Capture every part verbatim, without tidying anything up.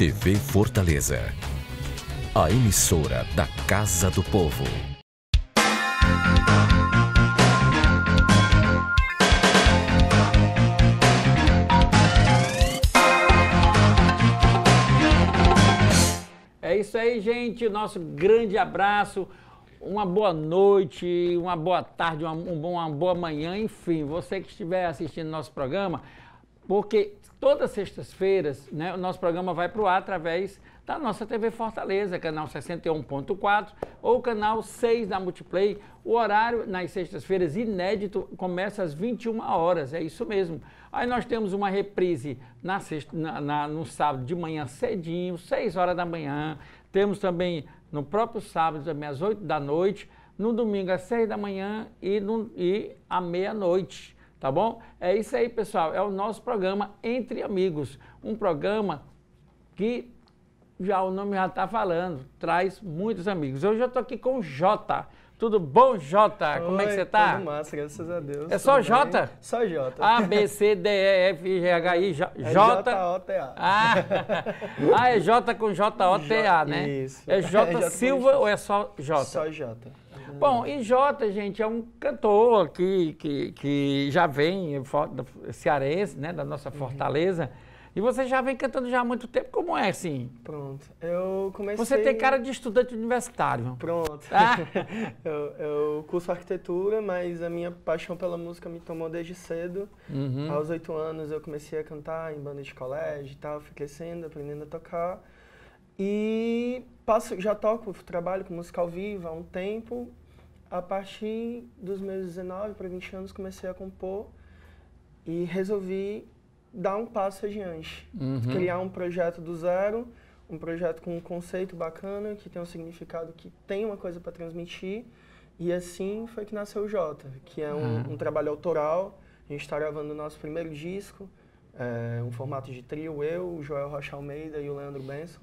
T V Fortaleza, a emissora da Casa do Povo. É isso aí, gente. Nosso grande abraço. Uma boa noite, uma boa tarde, uma, uma boa manhã, enfim, você que estiver assistindo nosso programa, porque todas as sextas-feiras, né, o nosso programa vai para o ar através da nossa T V Fortaleza, canal sessenta e um ponto quatro ou canal seis da Multiplay. O horário nas sextas-feiras inédito começa às vinte e uma horas, é isso mesmo. Aí nós temos uma reprise na sexta, na, na, no sábado de manhã cedinho, seis horas da manhã. Temos também no próprio sábado, às oito da noite, no domingo às seis da manhã e, no, e à meia-noite, tá bom? É isso aí, pessoal. É o nosso programa Entre Amigos, um programa que já o nome já está falando, traz muitos amigos. Hoje eu estou aqui com o Jota. Tudo bom, Jota? Oi, como é que você tá? Tudo massa, graças a Deus. É só Jota? Só Jota. A, B, C, D, E, F, G, H, I, J. É J O T A. Ah, ah, é Jota com J O T A, né? Isso. É Jota, é Jota Silva ou é só Jota? Só Jota. Uhum. Bom, e Jota, gente, é um cantor que, que, que já vem, cearense, né, da nossa Fortaleza. Uhum. E você já vem cantando já há muito tempo, como é assim? Pronto, eu comecei... Você tem cara de estudante universitário. Pronto. Ah. eu, eu curso arquitetura, mas a minha paixão pela música me tomou desde cedo. Uhum. Aos oito anos eu comecei a cantar em banda de colégio e tal, fui crescendo, aprendendo a tocar. E passo, já toco, trabalho com música ao vivo há um tempo. A partir dos meus dezenove para vinte anos comecei a compor e resolvi dar um passo adiante, uhum. criar um projeto do zero, um projeto com um conceito bacana, que tem um significado, que tem uma coisa para transmitir, e assim foi que nasceu o Jota, que é um, uhum. um trabalho autoral. A gente está gravando o nosso primeiro disco, é, um formato de trio, eu, o Joel Rocha Almeida e o Leandro Benson.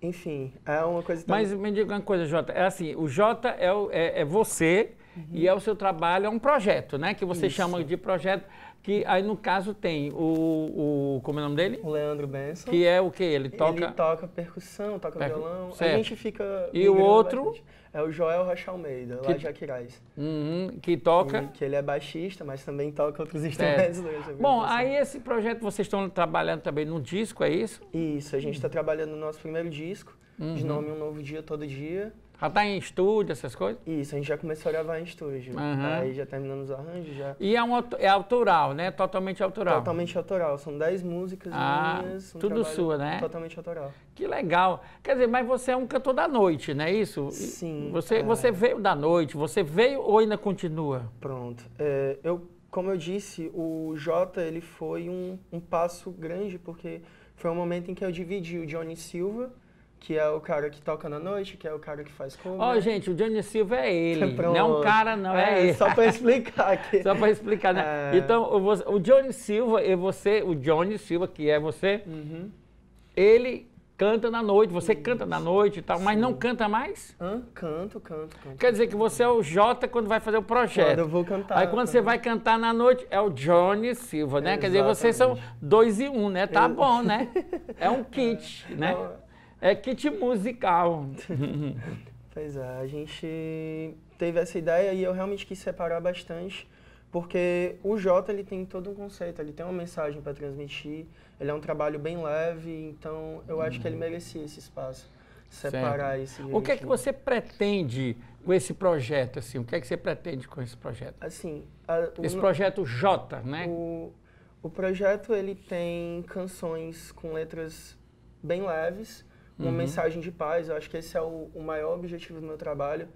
Enfim, é uma coisa... Mas tão... me diga uma coisa, Jota, é assim, o Jota é, o, é, é você, uhum. e é o seu trabalho, é um projeto, né, que você Isso. chama de projeto... Que aí, no caso, tem o, o... Como é o nome dele? O Leandro Benson. Que é o quê? Ele toca... Ele toca percussão, toca Percu... violão. Certo. A gente fica... E o outro? Bastante. É o Joel Rocha Almeida, que... lá de Aquiraz. Uhum, que toca... E, que ele é baixista, mas também toca outros instrumentos. É. Bom, aí esse projeto, vocês estão trabalhando também no disco, é isso? Isso, a gente está uhum. trabalhando no nosso primeiro disco, uhum. de nome Um Novo Dia Todo Dia. Já tá em estúdio, essas coisas? Isso, a gente já começou a gravar em estúdio. Uhum. Aí já terminando os arranjos, já... E é, um, é autoral, né? Totalmente autoral. Totalmente autoral. São dez músicas ah, minhas. Um tudo sua, né? Totalmente autoral. Que legal. Quer dizer, mas você é um cantor da noite, não é isso? Sim. Você, é... você veio da noite, você veio ou ainda continua? Pronto. É, eu, como eu disse, o Jota, ele foi um, um passo grande, porque foi um momento em que eu dividi o Johnny Silva, que é o cara que toca na noite, que é o cara que faz cover. Ó, oh, gente, o Johnny Silva é ele, não é um cara, não, é, é ele. Só para explicar aqui. Só para explicar, né? É. Então, o Johnny Silva e você, o Johnny Silva, que é você, uhum. ele canta na noite, você Isso. canta na noite e tal, Sim. mas não canta mais? Hã? Canto, canto, canto. Quer dizer que você é o Jota quando vai fazer o projeto. Quando eu vou cantar. Aí quando também. Você vai cantar na noite, é o Johnny Silva, né? Exatamente. Quer dizer, vocês são dois e um, né? Tá eu... bom, né? É um kit, é. Né? Eu... É kit musical. Pois é, a gente teve essa ideia e eu realmente quis separar bastante, porque o Jota, ele tem todo um conceito, ele tem uma mensagem para transmitir, ele é um trabalho bem leve, então eu acho que ele merecia esse espaço, separar certo. Esse... O que é que você pretende com esse projeto, assim? O que é que você pretende com esse projeto? Assim... A, o, esse projeto Jota, né? O, o projeto, ele tem canções com letras bem leves, uma uhum. mensagem de paz. Eu acho que esse é o, o maior objetivo do meu trabalho,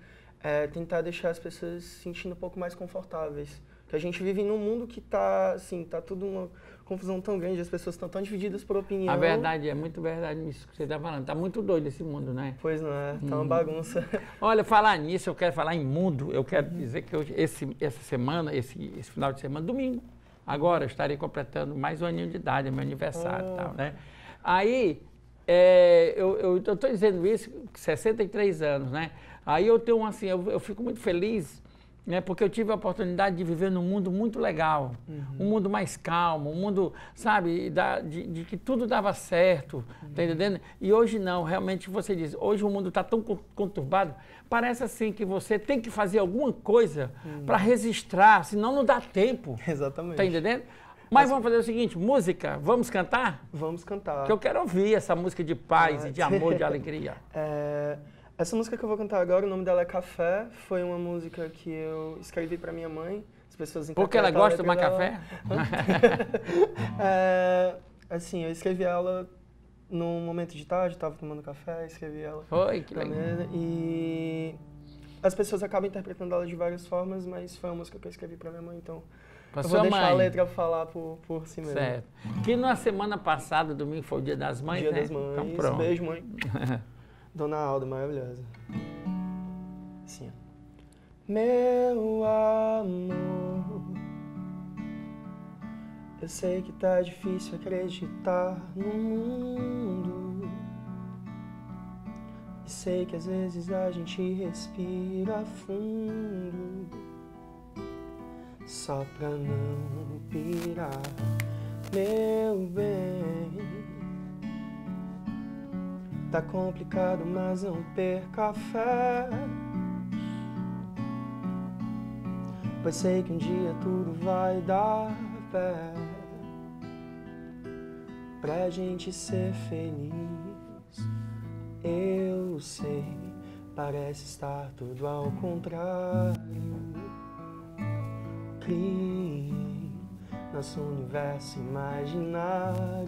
é tentar deixar as pessoas se sentindo um pouco mais confortáveis. Porque a gente vive num mundo que está, assim, tá tudo uma confusão tão grande, as pessoas estão tão divididas por opinião. A verdade, é muito verdade isso que você está falando. Está muito doido esse mundo, né? Pois não é, está hum. uma bagunça. Olha, falar nisso, eu quero falar em mundo, eu quero uhum. dizer que hoje, esse, essa semana, esse, esse final de semana, domingo, agora eu estarei completando mais um aninho de idade, é meu aniversário oh. e tal, né? Aí... É, eu estou dizendo isso, sessenta e três anos, né? Aí eu tenho assim, eu, eu fico muito feliz né? Porque eu tive a oportunidade de viver num mundo muito legal, uhum. um mundo mais calmo, um mundo, sabe, da, de, de que tudo dava certo, uhum. tá entendendo? E hoje não, realmente você diz, hoje o mundo está tão conturbado, parece assim que você tem que fazer alguma coisa uhum. para registrar, senão não dá tempo. Exatamente. Tá entendendo? Mas assim, vamos fazer o seguinte, música, vamos cantar? Vamos cantar. Porque eu quero ouvir essa música de paz ah, e de amor, de alegria. É, essa música que eu vou cantar agora, o nome dela é Café, foi uma música que eu escrevi para minha mãe. As pessoas Porque ela gosta de tomar dela. Café? é, assim, eu escrevi ela num momento de tarde, estava tomando café, escrevi ela. Foi, que legal. E as pessoas acabam interpretando ela de várias formas, mas foi uma música que eu escrevi para minha mãe, então... Eu vou deixar mãe. a letra falar por, por si mesmo. Certo. Que na semana passada, domingo, foi o Dia das Mães, Dia né? das Mães. Então, pronto. Beijo, mãe. Dona Alda, maravilhosa. Assim, ó. Meu amor, eu sei que tá difícil acreditar no mundo. E sei que às vezes a gente respira fundo. Só pra não pirar, meu bem. Tá complicado, mas não perca a fé. Pois sei que um dia tudo vai dar pé. Pra gente ser feliz, eu sei, parece estar tudo ao contrário. Crie nosso universo imaginário,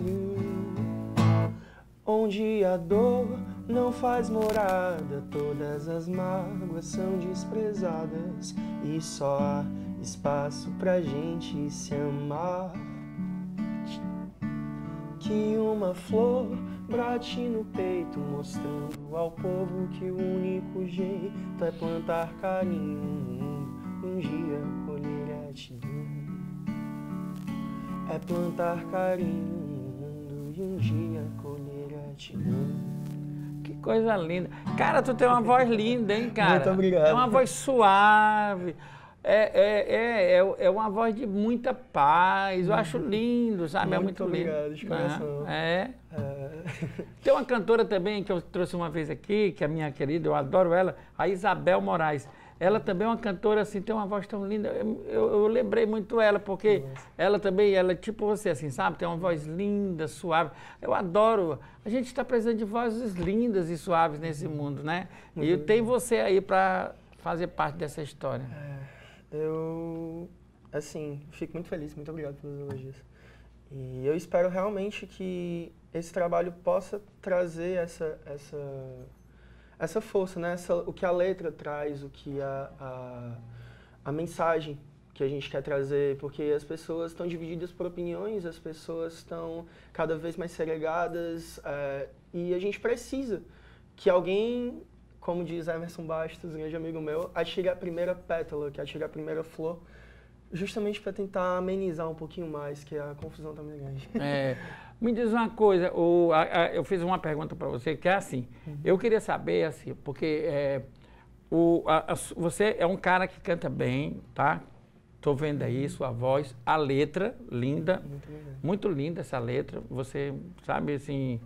onde a dor não faz morada, todas as mágoas são desprezadas e só há espaço pra gente se amar. Que uma flor brote no peito, mostrando ao povo que o único jeito é plantar carinho no mundo. Um dia é plantar carinho no mundo e um dia colher a gratidão. Que coisa linda. Cara, tu tem uma voz linda, hein, cara? Muito obrigado. É uma voz suave, é, é, é, é uma voz de muita paz. Eu acho lindo, sabe? Muito é muito obrigado, lindo. De coração. Ah, é. é. Tem uma cantora também que eu trouxe uma vez aqui, que é minha querida, eu adoro ela, a Isabel Moraes. Ela também é uma cantora, assim, tem uma voz tão linda. Eu, eu, eu lembrei muito ela, porque Nossa. ela também, ela é tipo você, assim, sabe? Tem uma voz linda, suave. Eu adoro. A gente está precisando de vozes lindas e suaves nesse mundo, né? Uhum. E tem você aí para fazer parte dessa história. É, eu, assim, fico muito feliz. Muito obrigado pelos elogios. E eu espero realmente que esse trabalho possa trazer essa... essa... essa força, né? Essa, o que a letra traz, o que a, a, a mensagem que a gente quer trazer, porque as pessoas estão divididas por opiniões, as pessoas estão cada vez mais segregadas, é, e a gente precisa que alguém, como diz Emerson Bastos, grande amigo meu, atire a primeira pétala, que atire a primeira flor, justamente para tentar amenizar um pouquinho mais, que a confusão tá muito grande. É. Me diz uma coisa, o, a, a, eu fiz uma pergunta para você, que é assim, uhum. eu queria saber, assim, porque é, o, a, a, você é um cara que canta bem, tá? Tô vendo aí sua voz, a letra, linda, muito, muito linda essa letra, você sabe, assim,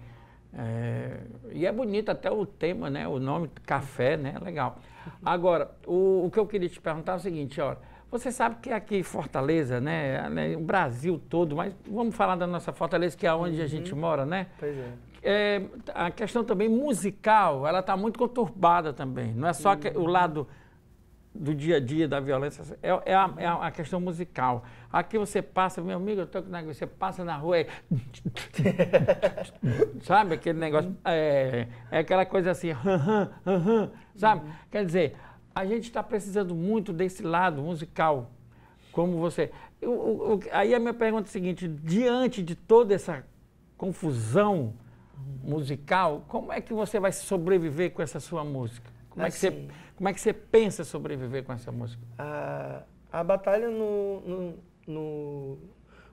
é, e é bonito até o tema, né? O nome, Café, né? Legal. Agora, o, o que eu queria te perguntar é o seguinte, ó. Você sabe que aqui em Fortaleza, né, o Brasil todo, mas vamos falar da nossa Fortaleza, que é onde uhum. a gente mora, né? Pois é. é. A questão também musical, ela está muito conturbada também. Não é só uhum. que, o lado do dia a dia, da violência, é, é, a, é a questão musical. Aqui você passa, meu amigo, eu tô com negócio, você passa na rua, é... sabe aquele negócio, é, é aquela coisa assim, sabe? Uhum. Quer dizer... A gente está precisando muito desse lado musical, como você. Eu, eu, aí a minha pergunta é a seguinte, diante de toda essa confusão musical, como é que você vai sobreviver com essa sua música? Como, assim, é, que você, como é que você pensa sobreviver com essa música? A, a batalha no, no, no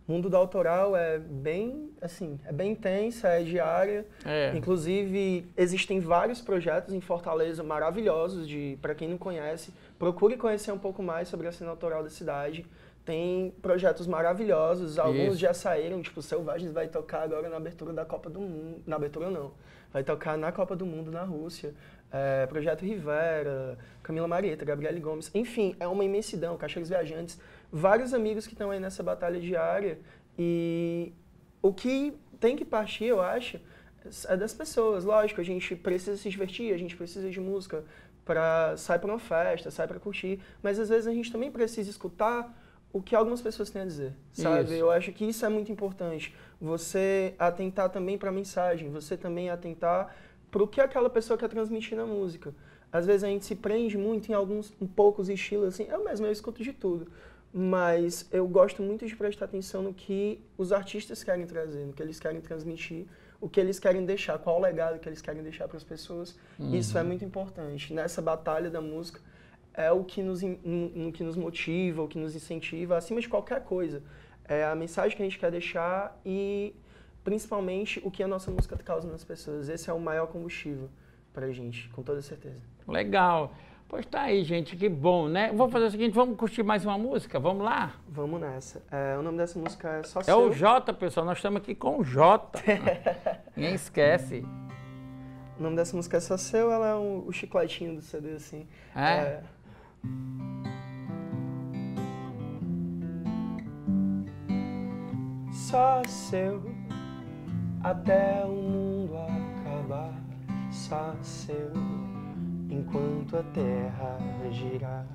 mundo da autoral é bem, assim, é bem intensa, é diária. É. Inclusive, existem vários projetos em Fortaleza maravilhosos, de para quem não conhece, procure conhecer um pouco mais sobre a cena autoral da cidade. Tem projetos maravilhosos, alguns Isso. já saíram, tipo, Selvagens vai tocar agora na abertura da Copa do Mundo, na abertura não, vai tocar na Copa do Mundo na Rússia, é, Projeto Rivera, Camila Marieta, Gabriele Gomes, enfim, é uma imensidão, Caixeiros Viajantes, vários amigos que estão aí nessa batalha diária e o que tem que partir, eu acho, é das pessoas, lógico, a gente precisa se divertir, a gente precisa de música, pra, sai para uma festa, sai para curtir, mas às vezes a gente também precisa escutar o que algumas pessoas têm a dizer, sabe? Isso. Eu acho que isso é muito importante. Você atentar também para a mensagem, você também atentar para o que aquela pessoa quer transmitir na música. Às vezes a gente se prende muito em alguns em poucos estilos, assim, eu mesmo, eu escuto de tudo. Mas eu gosto muito de prestar atenção no que os artistas querem trazer, no que eles querem transmitir, o que eles querem deixar, qual o legado que eles querem deixar para as pessoas. Uhum. Isso é muito importante. Nessa batalha da música, é o que nos, o que nos motiva, o que nos incentiva, acima de qualquer coisa. É a mensagem que a gente quer deixar e, principalmente, o que a nossa música causa nas pessoas. Esse é o maior combustível pra gente, com toda certeza. Legal. Pois tá aí, gente, que bom, né? Vamos fazer o seguinte, vamos curtir mais uma música? Vamos lá? Vamos nessa. É, o nome dessa música é Só Seu. É o Jota, pessoal. Nós estamos aqui com o Jota. Ninguém esquece. O nome dessa música é Só Seu. Ela é um, o chicletinho do C D, assim. É? é... Só seu até o mundo acabar, só seu enquanto a terra girar,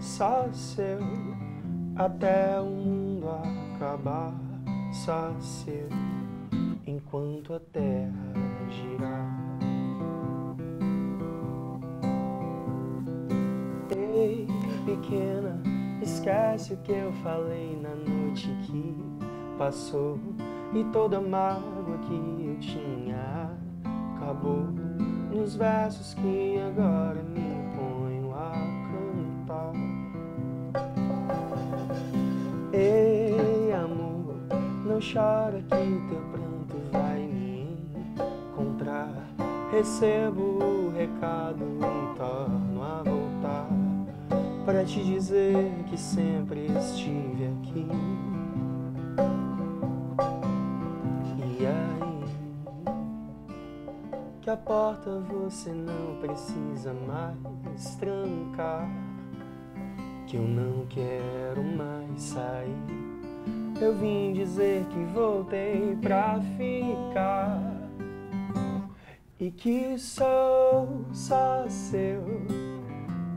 só seu até o mundo acabar, só seu enquanto a terra girar. Ei, pequena, esquece o que eu falei na noite que passou e toda a mágoa que eu tinha acabou nos versos que agora me ponho a cantar. Ei, amor, não chora que teu pranto vai me encontrar. Recebo o recado e torno a voltar para te dizer que sempre estive aqui. E aí, que a porta você não precisa mais trancar, que eu não quero mais sair. Eu vim dizer que voltei pra ficar e que sou só seu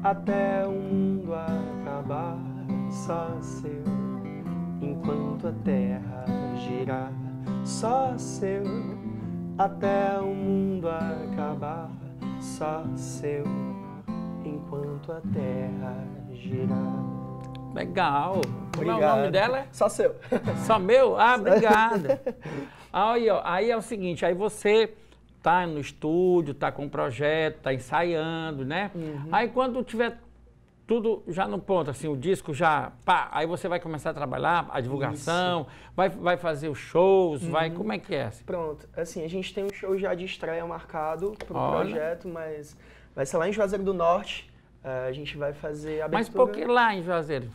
até o mundo acabar, só seu enquanto a terra girar, só seu até o mundo acabar, só seu enquanto a terra girar. Legal! Obrigado. Como é o nome dela? Só seu. Só meu? Ah, obrigada. Aí, ó, aí é o seguinte, aí você tá no estúdio, tá com um projeto, tá ensaiando, né? Uhum. Aí quando tiver tudo já no ponto, assim, o disco já, pá, aí você vai começar a trabalhar, a divulgação, vai, vai fazer os shows, uhum. vai, como é que é? Assim? Pronto, assim, a gente tem um show já de estreia marcado pro Olha. projeto, mas vai ser lá em Juazeiro do Norte, uh, a gente vai fazer a abertura... Mas por que lá em Juazeiro?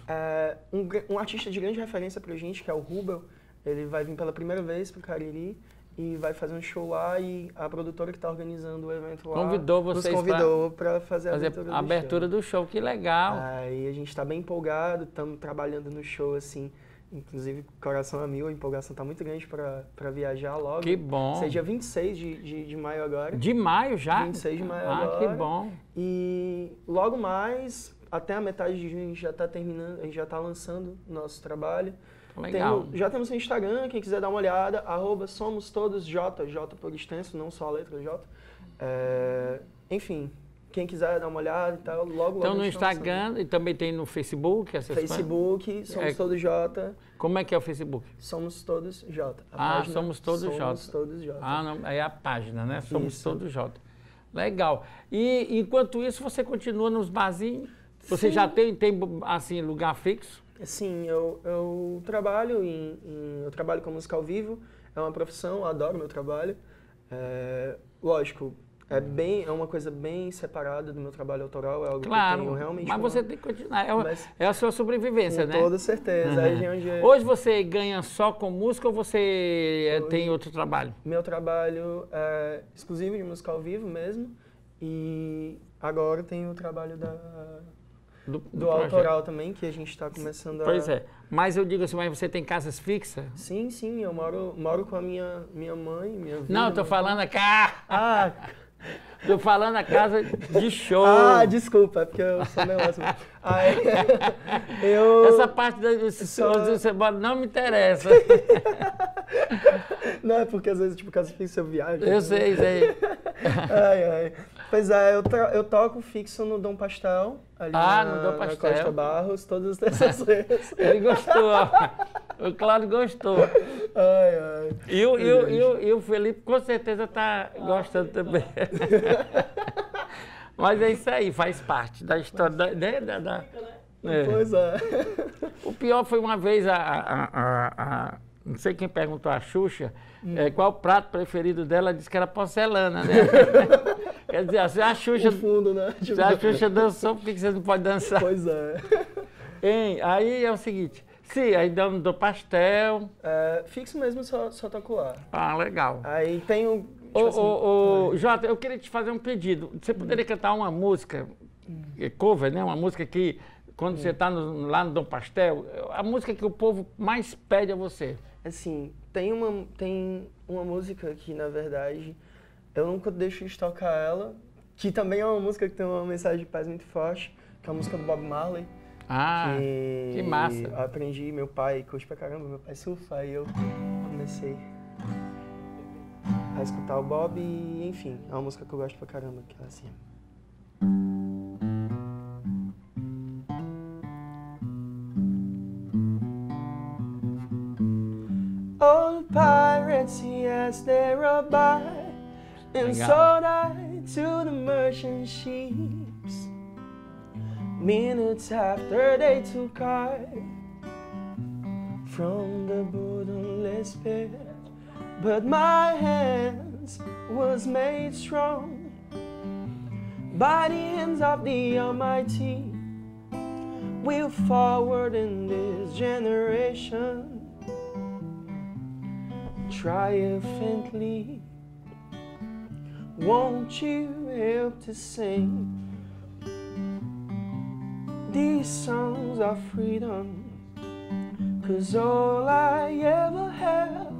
Uh, um, um artista de grande referência pra gente, que é o Rubel, ele vai vir pela primeira vez pro Cariri, e vai fazer um show lá e a produtora que está organizando o evento lá convidou vocês nos convidou para fazer a fazer abertura, a abertura do, show. do show. Que legal! Aí a gente está bem empolgado, estamos trabalhando no show assim, inclusive coração a mil, a empolgação está muito grande para viajar logo. Que bom! Seja vinte e seis de, de, de maio agora. De maio já? vinte e seis de maio ah, agora. Ah, que bom! E logo mais, até a metade de junho a gente já está terminando, a gente já está lançando o nosso trabalho. Legal. Tem, já temos no Instagram, quem quiser dar uma olhada, arroba somos todos J, J por extenso, não só a letra J. É, enfim, quem quiser dar uma olhada e tal, logo logo. Então no Instagram lançando. E também tem no Facebook? Essas Facebook, coisas? Somos é, todos J. Como é que é o Facebook? Somos todos J. Ah, página, somos todos somos J. Somos todos J. Ah, não, é a página, né? Somos isso. todos J. Legal. E enquanto isso, você continua nos barzinhos? Você Sim. já tem, tem assim, lugar fixo? Sim, eu, eu trabalho em, em, eu trabalho com música ao vivo, é uma profissão, eu adoro meu trabalho. É, lógico, É bem, é uma coisa bem separada do meu trabalho autoral, é algo claro, que eu tenho realmente... Claro, mas você tem que continuar, é, o, é a sua sobrevivência, com né? Com toda certeza. Uhum. Aí, onde... Hoje você ganha só com música ou você Hoje, tem outro trabalho? Meu trabalho é exclusivo de música ao vivo mesmo, e agora tem o trabalho da, do, do, do autoral também, que a gente está começando pois a... Pois é, mas eu digo assim, mas você tem casas fixas? Sim, sim, eu moro, moro com a minha, minha mãe, minha vida... Não, eu tô falando a cá! Ah! Tô falando a casa de show. Ah, desculpa, é porque eu sou negócio. Aí, eu... Essa parte desses só... shows você bota não me interessa. Não, é porque às vezes, tipo, caso fixo eu viajo. Eu né? sei, sei. Ai, ai. Pois é, eu, eu toco fixo no Dom Pastel, ali ah, na, no Dom Pastel. na Costa Barros, todas as terças-feiras. Ele gostou, o Cláudio gostou. Ai, ai. E o, eu, eu, eu, o Felipe com certeza tá gostando também. Mas é isso aí, faz parte da história da... da, da, da é. Pois é. O pior foi uma vez a... a, a, a não sei quem perguntou a Xuxa, hum. é, qual o prato preferido dela, disse que era porcelana, né? Quer dizer, assim, a Xuxa... No fundo, né? Tipo... Se a Xuxa dançou, por que vocês não podem dançar? Pois é. Hein? Aí é o seguinte, sim, aí damos do pastel... É, fixo mesmo, só, só toco lá. Ah, legal. Aí tem um... Tipo ô, assim, ô, ô, Jota, eu queria te fazer um pedido. Você poderia hum. cantar uma música, cover, né? Uma música que, quando hum. você está lá no Dom Pastel, a música que o povo mais pede a você. Assim, tem uma, tem uma música que, na verdade, eu nunca deixo de tocar ela, que também é uma música que tem uma mensagem de paz muito forte, que é a música do Bob Marley. Ah, que, que massa. Eu aprendi, meu pai curte pra caramba, meu pai surfa, e eu comecei a escutar o Bob e, enfim, é uma música que eu gosto pra caramba, que é assim... Old pirates, yes, they're a by, and sold I to the merchant ships. Minutes after they took I from the bottomless pit, but my hands was made strong by the hands of the Almighty. We'll forward in this generation triumphantly. Won't you help to sing these songs of freedom? 'Cause all I ever have,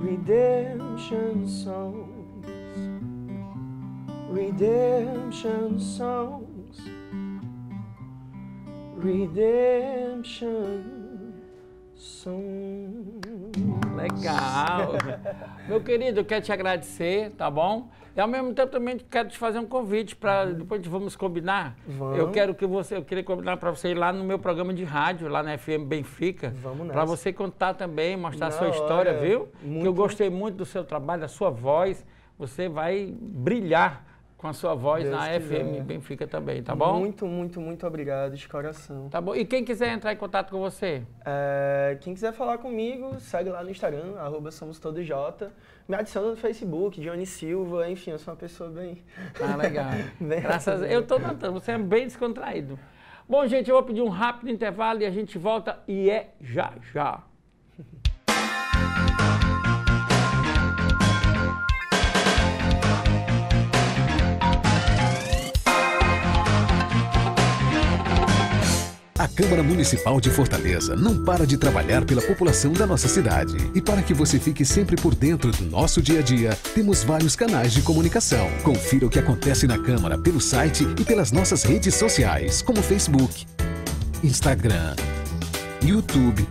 redemption songs, redemption songs, redemption. Legal. Meu querido, eu quero te agradecer, tá bom? E ao mesmo tempo também quero te fazer um convite para depois vamos combinar. Vamos. Eu quero que você, eu queria combinar para você ir lá no meu programa de rádio, lá na F M Benfica, para você contar também, mostrar a sua história, olha, viu? Muito... Que eu gostei muito do seu trabalho, da sua voz. Você vai brilhar com a sua voz Deus na F M Benfica também, tá bom? Muito, muito, muito obrigado, de coração. Tá bom. E quem quiser entrar em contato com você? É, quem quiser falar comigo, segue lá no Instagram, arroba somostodojota. Me adiciona no Facebook, Johnny Silva, enfim, eu sou uma pessoa bem... Ah, legal. bem Graças a... Eu tô notando, você é bem descontraído. Bom, gente, eu vou pedir um rápido intervalo e a gente volta e é já, já. A Câmara Municipal de Fortaleza não para de trabalhar pela população da nossa cidade. E para que você fique sempre por dentro do nosso dia a dia, temos vários canais de comunicação. Confira o que acontece na Câmara pelo site e pelas nossas redes sociais, como Facebook, Instagram, YouTube,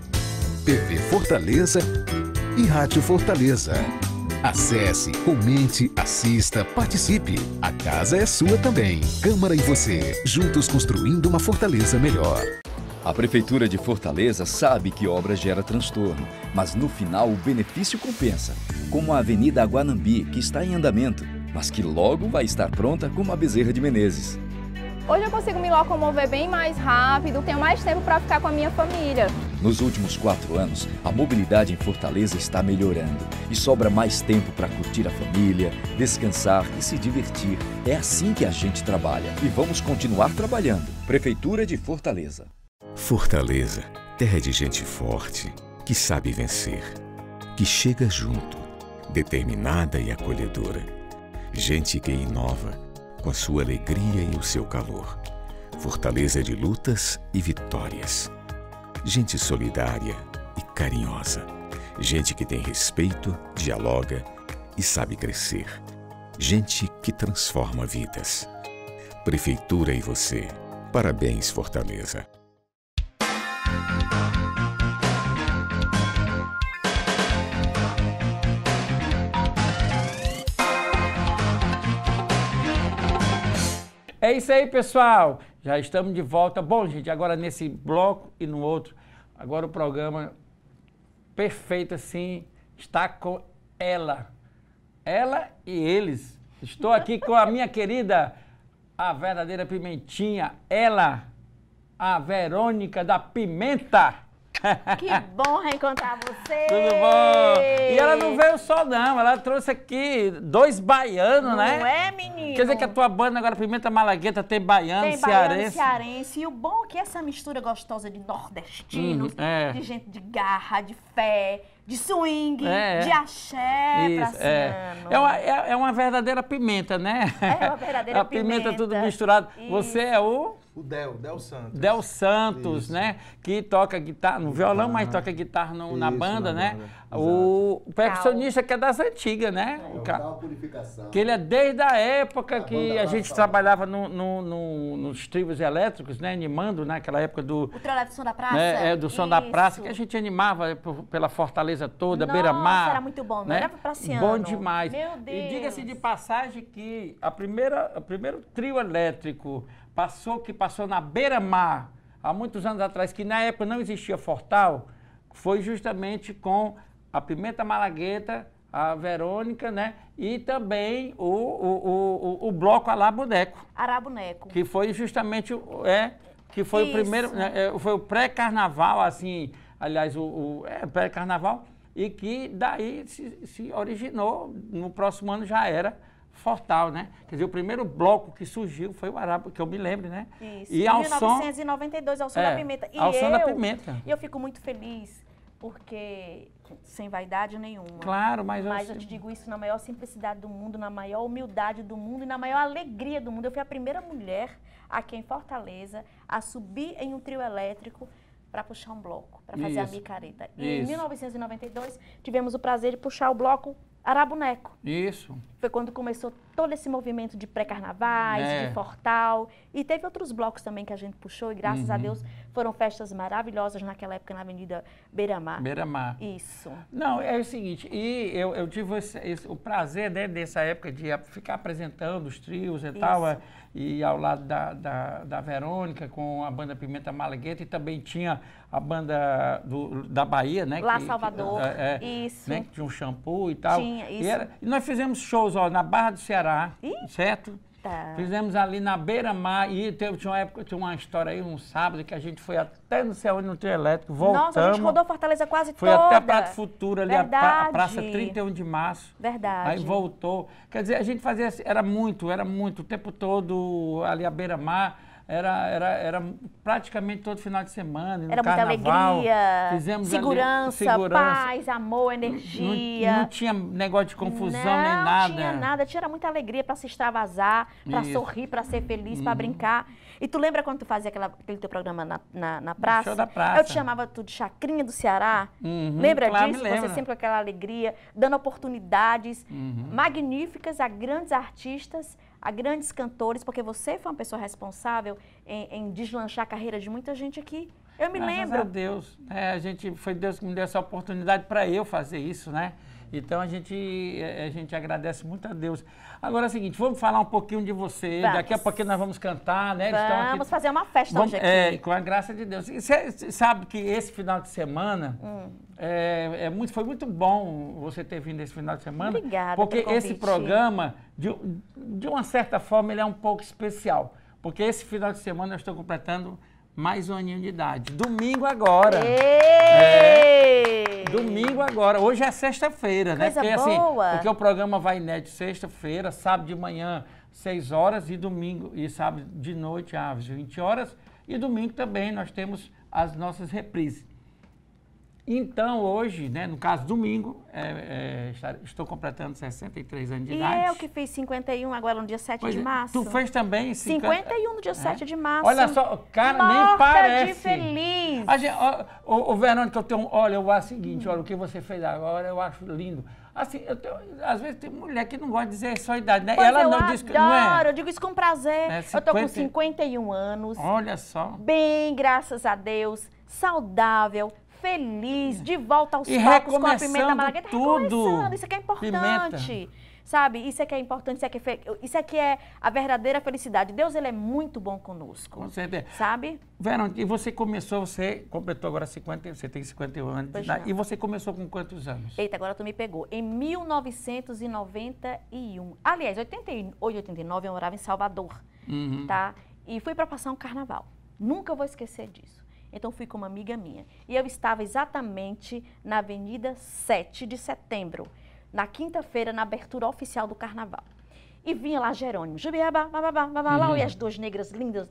T V Fortaleza e Rádio Fortaleza. Acesse, comente, assista, participe. A casa é sua também. Câmara e você, juntos construindo uma Fortaleza melhor. A Prefeitura de Fortaleza sabe que obra gera transtorno, mas no final o benefício compensa, como a Avenida Aguanambi, que está em andamento, mas que logo vai estar pronta como a Bezerra de Menezes. Hoje eu consigo me locomover bem mais rápido, tenho mais tempo para ficar com a minha família. Nos últimos quatro anos, a mobilidade em Fortaleza está melhorando e sobra mais tempo para curtir a família, descansar e se divertir. É assim que a gente trabalha e vamos continuar trabalhando. Prefeitura de Fortaleza. Fortaleza, terra de gente forte, que sabe vencer, que chega junto, determinada e acolhedora. Gente que inova, com a sua alegria e o seu calor. Fortaleza de lutas e vitórias. Gente solidária e carinhosa. Gente que tem respeito, dialoga e sabe crescer. Gente que transforma vidas. Prefeitura e você. Parabéns, Fortaleza. É isso aí, pessoal. Já estamos de volta. Bom, gente, agora nesse bloco e no outro, agora o programa perfeito, assim, está com ela. Ela e eles. Estou aqui com a minha querida, a verdadeira pimentinha, ela, a Verônica da Pimenta. Que bom reencontrar você! Tudo bom! E ela não veio só, não. Ela trouxe aqui dois baianos, não né? Não é, menino? Quer dizer que a tua banda agora, Pimenta Malagueta, tem baiano, tem cearense. Tem baiano, cearense. E o bom é que essa mistura gostosa de nordestinos, uhum, é. de gente de garra, de fé, de swing, é, de axé. Isso, é. É, uma, é uma verdadeira pimenta, né? É uma verdadeira a pimenta. A pimenta tudo misturado. Isso. Você é o... O Del, Del Santos. Del Santos, isso, né? Que toca guitarra no violão, ah, mas toca guitarra no, isso, na banda, na né? Banda. O, o percussionista que é das antigas, né? É, o Cal Purificação. Que ele é desde a época a que a gente trabalhava no, no, no, nos trios elétricos, né? Animando, naquela né? época do... O trolado do Som da Praça. Né? É, do Som isso. da Praça, que a gente animava pela Fortaleza toda, Beira-Mar. Era muito bom, né? Era Praciano. Bom demais. Meu Deus. E diga-se de passagem que a primeira, o primeiro trio elétrico passou, que passou na Beira-Mar, há muitos anos atrás, que na época não existia Fortal, foi justamente com a Pimenta Malagueta, a Verônica, né? E também o, o, o, o bloco Araboneco. Araboneco. Que foi justamente é, que foi isso. o primeiro, né? Foi o pré-carnaval, assim... Aliás, o, o é, pré-carnaval, e que daí se, se originou, no próximo ano já era Fortal, né? Quer dizer, o primeiro bloco que surgiu foi o Arabo, que eu me lembro, né? Isso, e em ao mil novecentos e noventa e dois, ao som é, da Pimenta. E ao som da Pimenta. E eu fico muito feliz, porque sem vaidade nenhuma. Claro, mas... Mas eu, eu te digo isso na maior simplicidade do mundo, na maior humildade do mundo e na maior alegria do mundo. Eu fui a primeira mulher aqui em Fortaleza a subir em um trio elétrico para puxar um bloco, para fazer isso, a micareta. E isso. em mil novecentos e noventa e dois, tivemos o prazer de puxar o bloco Araboneco. Isso. Foi quando começou todo esse movimento de pré-carnavais, é. de Fortal. E teve outros blocos também que a gente puxou, e graças uhum. a Deus foram festas maravilhosas naquela época na Avenida Beira-Mar. Beira-Mar. Isso. Não, é o seguinte, e eu, eu tive esse, esse, o prazer, né, dessa época de ficar apresentando os trios e isso. tal, e ao lado da, da, da Verônica com a banda Pimenta Malagueta, e também tinha a banda do, da Bahia, né? Lá que, Salvador, que, é, isso. Né, que tinha um shampoo e tal. Tinha, isso. E, era, e nós fizemos shows, ó, na Barra do Ceará, Ih. certo? Tá. Fizemos ali na Beira-Mar, e teve, tinha uma época, tinha uma história aí, um sábado, que a gente foi até no céu, no trio elétrico, voltamos. Nossa, a gente rodou Fortaleza quase foi toda. Foi até a Praça Futura, ali, a, pra, a Praça trinta e um de março. Verdade. Aí voltou. Quer dizer, a gente fazia, era muito, era muito, o tempo todo ali a Beira-Mar. Era, era, era praticamente todo final de semana, no era carnaval, muita alegria, fizemos segurança, ali, segurança, paz, amor, energia. Não, não tinha negócio de confusão não, nem nada. Não tinha nada, tinha muita alegria para se extravasar, para sorrir, para ser feliz, hum. para brincar. E tu lembra quando tu fazia aquela, aquele teu programa na, na, na praça? Show da praça. Eu te chamava tu de Chacrinha do Ceará. Uhum, lembra claro, disso? Você lembra. Sempre com aquela alegria, dando oportunidades uhum. magníficas a grandes artistas, a grandes cantores, porque você foi uma pessoa responsável em, em deslanchar a carreira de muita gente aqui. Eu me lembro. Graças a Deus. É, a gente, foi Deus que me deu essa oportunidade para eu fazer isso, né? Então, a gente, a gente agradece muito a Deus. Agora é o seguinte, vamos falar um pouquinho de você. Vamos. Daqui a pouquinho nós vamos cantar, né? Vamos Estão aqui... fazer uma festa vamos, hoje aqui. É, com a graça de Deus. E você sabe que esse final de semana hum. é, é muito, foi muito bom você ter vindo esse final de semana. Obrigada pelo convite. Porque esse programa, de, de uma certa forma, ele é um pouco especial. porque esse final de semana eu estou completando mais um aninho de idade. Domingo agora. É, domingo agora. Hoje é sexta-feira, né? Porque, assim, porque o programa vai inédito sexta-feira, sábado de manhã, seis horas, e domingo, e sábado de noite, às vinte horas. E domingo também nós temos as nossas reprises. Então, hoje, né, no caso, domingo, é, é, estou completando sessenta e três anos de e idade. E eu que fiz cinquenta e um agora no dia sete pois de março. É. Tu fez também? cinquenta e um no dia é. sete de março. Olha só, cara, morta nem parece. De feliz. A gente, ó, ó, ó, Verônica, eu tenho, olha, eu acho o seguinte, hum. olha, o que você fez agora, eu acho lindo. Assim, eu tenho, às vezes tem mulher que não gosta de dizer só a idade, né? Pois ela eu não adoro, diz que não é. Eu digo isso com prazer. É, cinquenta... Eu tô com cinquenta e um anos. Olha só. Bem, graças a Deus, saudável. Feliz, de volta aos palcos com a Pimenta Malagueta. Tudo. Isso aqui é importante, Pimenta. Sabe? Isso aqui é importante, isso aqui é, fe... isso aqui é a verdadeira felicidade. Deus, ele é muito bom conosco. Com certeza. Sabe? Verônica, e você começou, você completou agora cinquenta, você tem cinquenta e um anos. E você começou com quantos anos? Eita, agora tu me pegou. Em mil novecentos e noventa e um. Aliás, oitenta e oito, oitenta e nove eu morava em Salvador, uhum. tá? E fui para passar um carnaval. Nunca vou esquecer disso. Então, fui com uma amiga minha. E eu estava exatamente na Avenida sete de setembro, na quinta-feira, na abertura oficial do Carnaval. E vinha lá Jerônimo, Jubiabá, bababá, babá, uhum. e as duas negras lindas,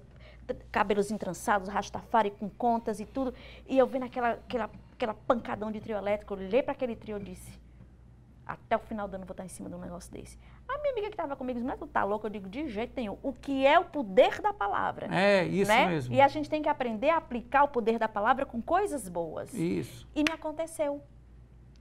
cabelos entrançados, rastafari com contas e tudo. E eu vi naquela aquela, aquela pancadão de trio elétrico, olhei para aquele trio e disse, até o final do ano vou estar em cima de um negócio desse. A minha amiga que estava comigo disse, mas tu tá louca? Eu digo, de jeito nenhum. O que é o poder da palavra? É, isso né? mesmo. E a gente tem que aprender a aplicar o poder da palavra com coisas boas. Isso. E me aconteceu.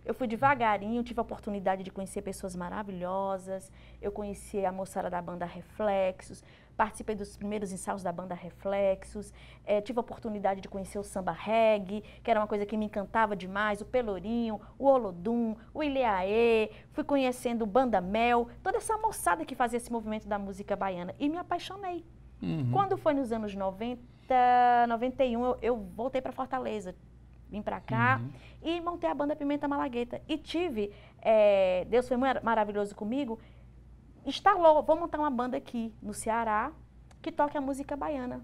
Eu fui devagarinho, tive a oportunidade de conhecer pessoas maravilhosas. Eu conheci a moçada da Banda Reflexos. Participei dos primeiros ensaios da Banda Reflexos, é, tive a oportunidade de conhecer o samba reggae, que era uma coisa que me encantava demais, o pelourinho, o olodum, o ileaê, fui conhecendo Banda Mel, toda essa moçada que fazia esse movimento da música baiana, e me apaixonei. Uhum. Quando foi nos anos noventa, noventa e um, eu, eu voltei para Fortaleza, vim para cá uhum. e montei a Banda Pimenta Malagueta. E tive, é, Deus foi mar- maravilhoso comigo, instalou, vou montar uma banda aqui no Ceará que toque a música baiana.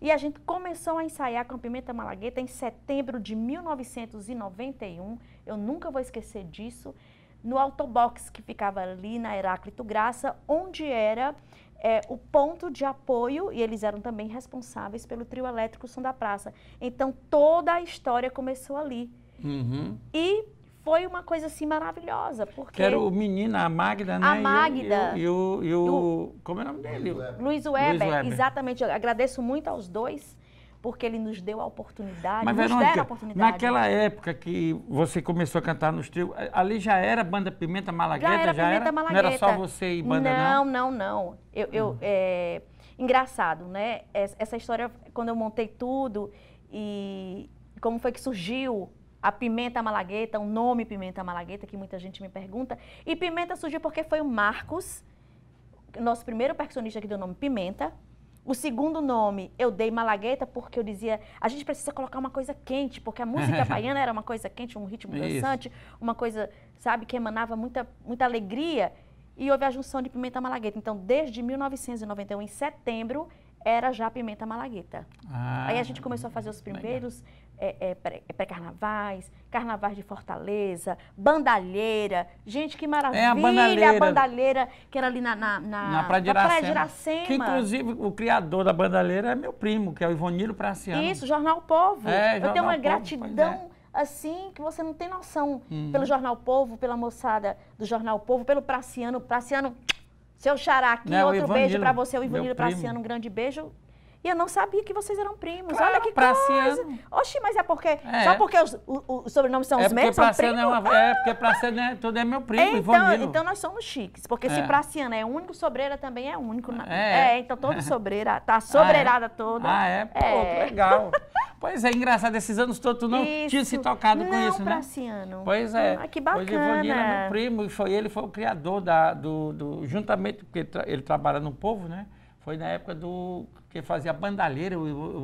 E a gente começou a ensaiar com a Pimenta Malagueta em setembro de mil novecentos e noventa e um. Eu nunca vou esquecer disso. No Autobox que ficava ali na Heráclito Graça, onde era é, o ponto de apoio, e eles eram também responsáveis pelo trio elétrico Som da Praça. Então toda a história começou ali. Uhum. E foi uma coisa assim maravilhosa, porque... Que era o menino, a Magda, né? A Magda. E o... E o, e o, e o como é o nome dele? Luiz Weber. Luiz Weber, exatamente. Eu agradeço muito aos dois, porque ele nos deu a oportunidade. Mas, Verônica, nos deram a oportunidade. Naquela época que você começou a cantar nos trios, ali já era Banda Pimenta Malagueta? Já era já Pimenta era? Malagueta. Não era só você e Banda, não? Não, não, não. Eu, eu, hum. é... Engraçado, né? Essa história, quando eu montei tudo e como foi que surgiu... A Pimenta Malagueta, o nome Pimenta Malagueta, que muita gente me pergunta. E Pimenta surgiu porque foi o Marcos, nosso primeiro percussionista que deu o nome Pimenta. O segundo nome eu dei Malagueta porque eu dizia, a gente precisa colocar uma coisa quente, porque a música baiana era uma coisa quente, um ritmo dançante, uma coisa, sabe, que emanava muita, muita alegria. E houve a junção de Pimenta Malagueta. Então, desde mil novecentos e noventa e um, em setembro, era já Pimenta Malagueta. Ah, aí a gente começou a fazer os primeiros... Legal. É, é, pré-carnavais, carnavais de Fortaleza, bandalheira, gente, que maravilha, é a, bandalheira. a bandalheira que era ali na, na, na, na Praia de Iracema. Iracema. Que, inclusive, o criador da bandalheira é meu primo, que é o Ivonilo Praciano. Isso, Jornal Povo. É, Eu Jornal tenho uma Povo, gratidão, é. assim, que você não tem noção, uhum. pelo Jornal Povo, pela moçada do Jornal Povo, pelo Praciano. Praciano, seu xará aqui, não, outro Ivanilo, beijo pra você, o Ivonilo Praciano, um grande beijo. E eu não sabia que vocês eram primos. Claro, olha que Praciano. coisa. Oxi, mas é porque... É. Só porque os, o, o, os sobrenomes são é os mesmos, são primos? É, uma, é porque Praciano é, tudo é meu primo, então, Ivonilo. Então nós somos chiques. Porque é. se Praciano é único, Sobreira também é único. É, é então todo Sobreira, tá sobreirada ah, é. toda. Ah, é? Pô, é. que legal. Pois é, engraçado, esses anos todos tu não isso. tinha se tocado não, com isso, né? Praciano. Pois é. Ah, que bacana. Pois Ivonilo é meu primo e foi ele foi o criador da, do, do... Juntamente, porque ele, tra, ele trabalha no povo, né? Foi na época do... que fazia bandalheira, o,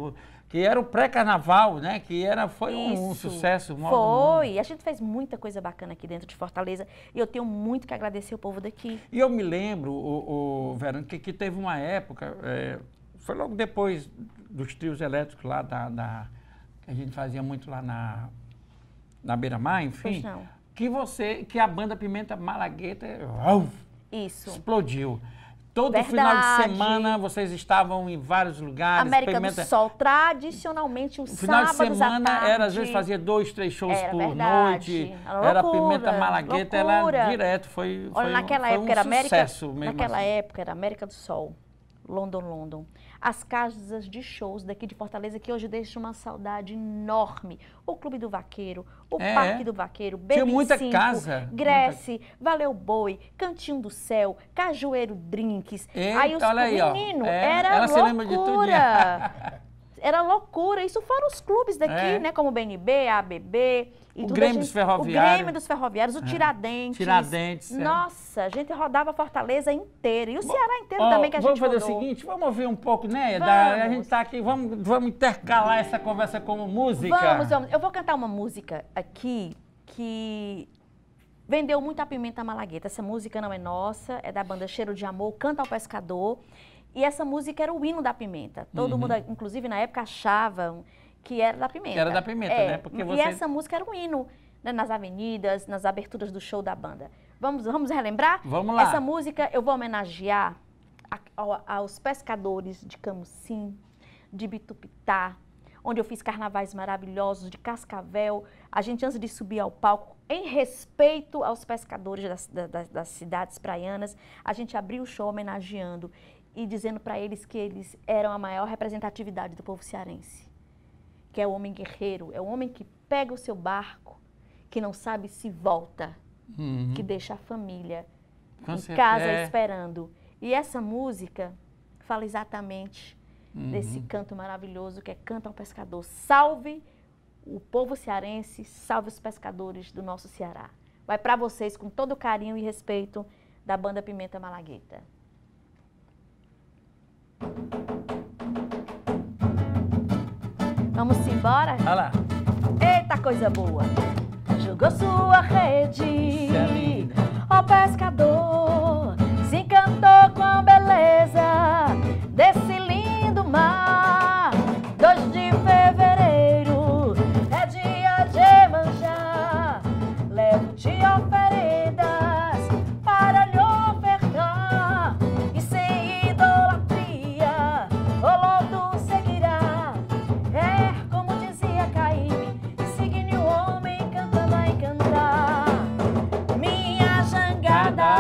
o, que era o pré-carnaval, né? Que era, foi um, um sucesso. Foi, a gente fez muita coisa bacana aqui dentro de Fortaleza e eu tenho muito que agradecer o povo daqui. E eu me lembro, o, o Verônica, que, que teve uma época, é, foi logo depois dos trios elétricos lá da, da que a gente fazia muito lá na, na Beira-Mar, enfim, que você, que a banda Pimenta Malagueta Isso. explodiu. Todo Verdade. final de semana vocês estavam em vários lugares. América Pimenta... do Sol, tradicionalmente, um final sábado de semana à tarde. Era, às vezes fazia dois, três shows era por verdade. noite. Era, era loucura, Pimenta Malagueta, loucura. ela direto foi, foi, Olha, naquela foi época um era América, sucesso mesmo. Naquela assim. época era América do Sol, London, London. As casas de shows daqui de Fortaleza, que hoje deixam uma saudade enorme. O Clube do Vaqueiro, o é, Parque é. do Vaqueiro, Bebincinco, tinha muita casa. Gréce, muita... Valeu Boi, Cantinho do Céu, Cajueiro Drinks. Eita, aí os meninos, é, era ela loucura. Se lembra de tudo. Era loucura. Isso foram os clubes daqui, é. né? Como o B N B, a ABB. E o Grêmio gente, dos Ferroviários. O Grêmio dos Ferroviários, o Tiradentes. Tiradentes. Nossa, é. a gente rodava Fortaleza inteira. E o Bom, Ceará inteiro ó, também que a gente rodou. Vamos fazer o seguinte, vamos ouvir um pouco, né? Da, a gente tá aqui, vamos, vamos intercalar essa conversa como música. Vamos, vamos. Eu vou cantar uma música aqui que vendeu muito a Pimenta Malagueta. Essa música não é nossa, é da banda Cheiro de Amor, Canta ao Pescador. E essa música era o hino da Pimenta. Todo uhum. mundo, inclusive na época, achava que era da Pimenta. Era da Pimenta, é. né? Porque e você... essa música era um hino, né? Nas avenidas, nas aberturas do show da banda. Vamos, vamos relembrar? Vamos lá. Essa música eu vou homenagear a, a, aos pescadores de Camucim, de Bitupitá, onde eu fiz carnavais maravilhosos, de Cascavel. A gente, antes de subir ao palco, em respeito aos pescadores das, das, das cidades praianas, a gente abriu o show homenageando e dizendo para eles que eles eram a maior representatividade do povo cearense, que é o homem guerreiro, é o homem que pega o seu barco, que não sabe se volta, uhum. que deixa a família Com em certeza. casa esperando. E essa música fala exatamente uhum. desse canto maravilhoso que é Canta ao Pescador. Salve o povo cearense, salve os pescadores do nosso Ceará. Vai para vocês com todo carinho e respeito da banda Pimenta Malagueta. Vamos embora? Olha lá. Eita, coisa boa! Jogou sua rede, ó pescador, se encantou com a beleza desse lindo mar. dois de fevereiro é dia de manjar, levo-te oferendas para lhe ofertar.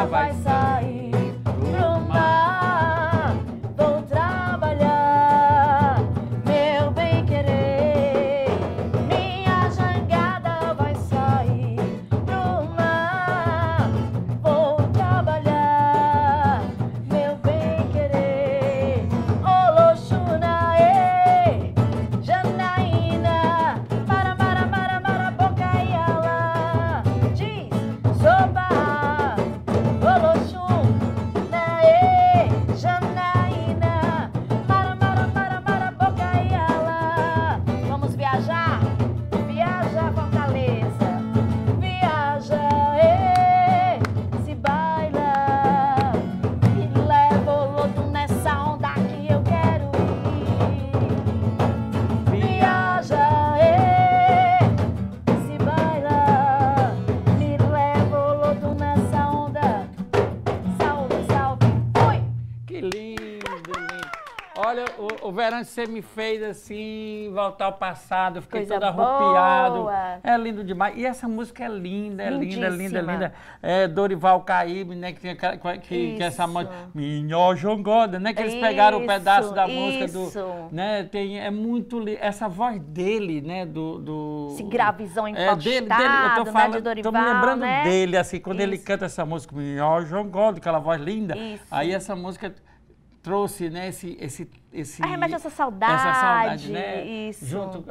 Vai sair pro mar, vou trabalhar, meu bem querer. Minha jangada vai sair pro mar, vou trabalhar, meu bem querer. Oloxunaê, Janaína, para, para, para, para, boca e alá. Diz, soba. Você me fez assim voltar ao passado, eu fiquei todo arrupiado. É lindo demais. E essa música é linda, é linda, linda, linda. É Dorival Caymmi, né? Que, que, que essa música. Minhó Jongoda, né? Que eles isso, pegaram o um pedaço da música isso. do. Né, tem, é muito lindo. Essa voz dele, né? Do. do Esse gravizão encostado, é, dele, dele, eu tô falando, né, de Dorival, tô me lembrando né? dele, assim, quando isso. ele canta essa música, Minhó Jongoda, aquela voz linda. Isso. Aí essa música trouxe, né, esse, esse, esse... Arremete essa saudade. Essa saudade, né? Isso. Junto,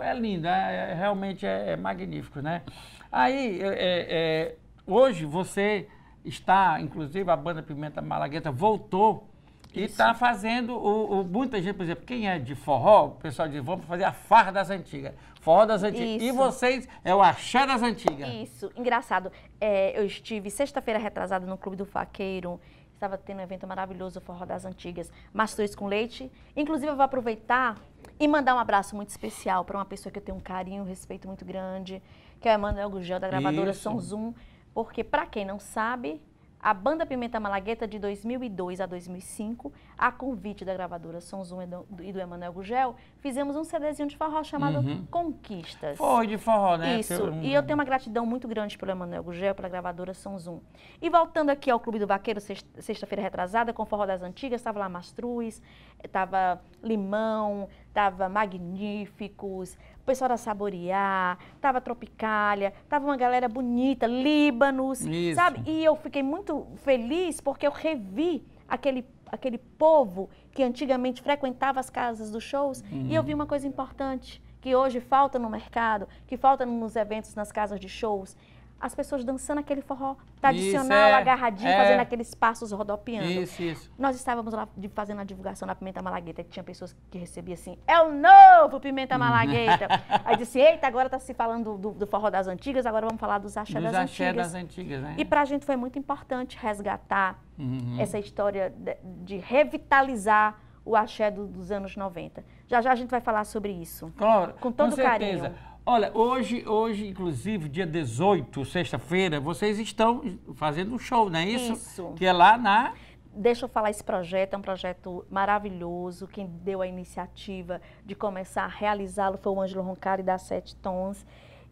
é linda, é, realmente é, é magnífico, né? Aí, é, é, hoje você está, inclusive, a banda Pimenta Malagueta voltou e está fazendo, o, o, muita gente, por exemplo, quem é de forró, o pessoal diz, vamos fazer a farra das antigas. Forró das antigas. Isso. E vocês, é o axé das antigas. Isso, engraçado. É, eu estive sexta-feira retrasada no Clube do Vaqueiro, Estava tendo um evento maravilhoso, o Forró das Antigas, Mastões com Leite. Inclusive, eu vou aproveitar e mandar um abraço muito especial para uma pessoa que eu tenho um carinho, um respeito muito grande, que é o Emanuel Gugel, da gravadora Isso. Som Zoom. Porque, para quem não sabe, a banda Pimenta Malagueta, de dois mil e dois a dois mil e cinco, a convite da gravadora Som Zoom e do Emanuel Gugel, fizemos um CDzinho de forró chamado uhum. Conquistas. Foi de forró, né? Isso. Eu... E eu tenho uma gratidão muito grande pelo Emanuel Gugel, pela gravadora Som Zoom. E voltando aqui ao Clube do Vaqueiro, sexta-feira retrasada, com o Forró das Antigas, estava lá Mastruz, estava Limão, estava Magníficos, o pessoal era Saborear, tava Tropicália, tava uma galera bonita, Líbanos, Isso. sabe? E eu fiquei muito feliz porque eu revi aquele, aquele povo que antigamente frequentava as casas dos shows uhum. e eu vi uma coisa importante, que hoje falta no mercado, que falta nos eventos, nas casas de shows, as pessoas dançando aquele forró tradicional, isso, é, agarradinho, é. fazendo aqueles passos rodopiando. Isso, isso. Nós estávamos lá fazendo a divulgação da Pimenta Malagueta, que tinha pessoas que recebiam assim, é o novo Pimenta Malagueta. Aí disse, eita, agora está se falando do, do forró das antigas, agora vamos falar dos axé dos das axé antigas. das antigas, né? E para a gente foi muito importante resgatar uhum. essa história de, de revitalizar o axé do, dos anos noventa. Já já a gente vai falar sobre isso. Claro, com todo com carinho. Certeza. Olha, hoje, hoje, inclusive, dia dezoito, sexta-feira, vocês estão fazendo um show, não é isso? Isso. Que é lá na... Deixa eu falar, esse projeto é um projeto maravilhoso. Quem deu a iniciativa de começar a realizá-lo foi o Ângelo Roncari, da Sete Tons.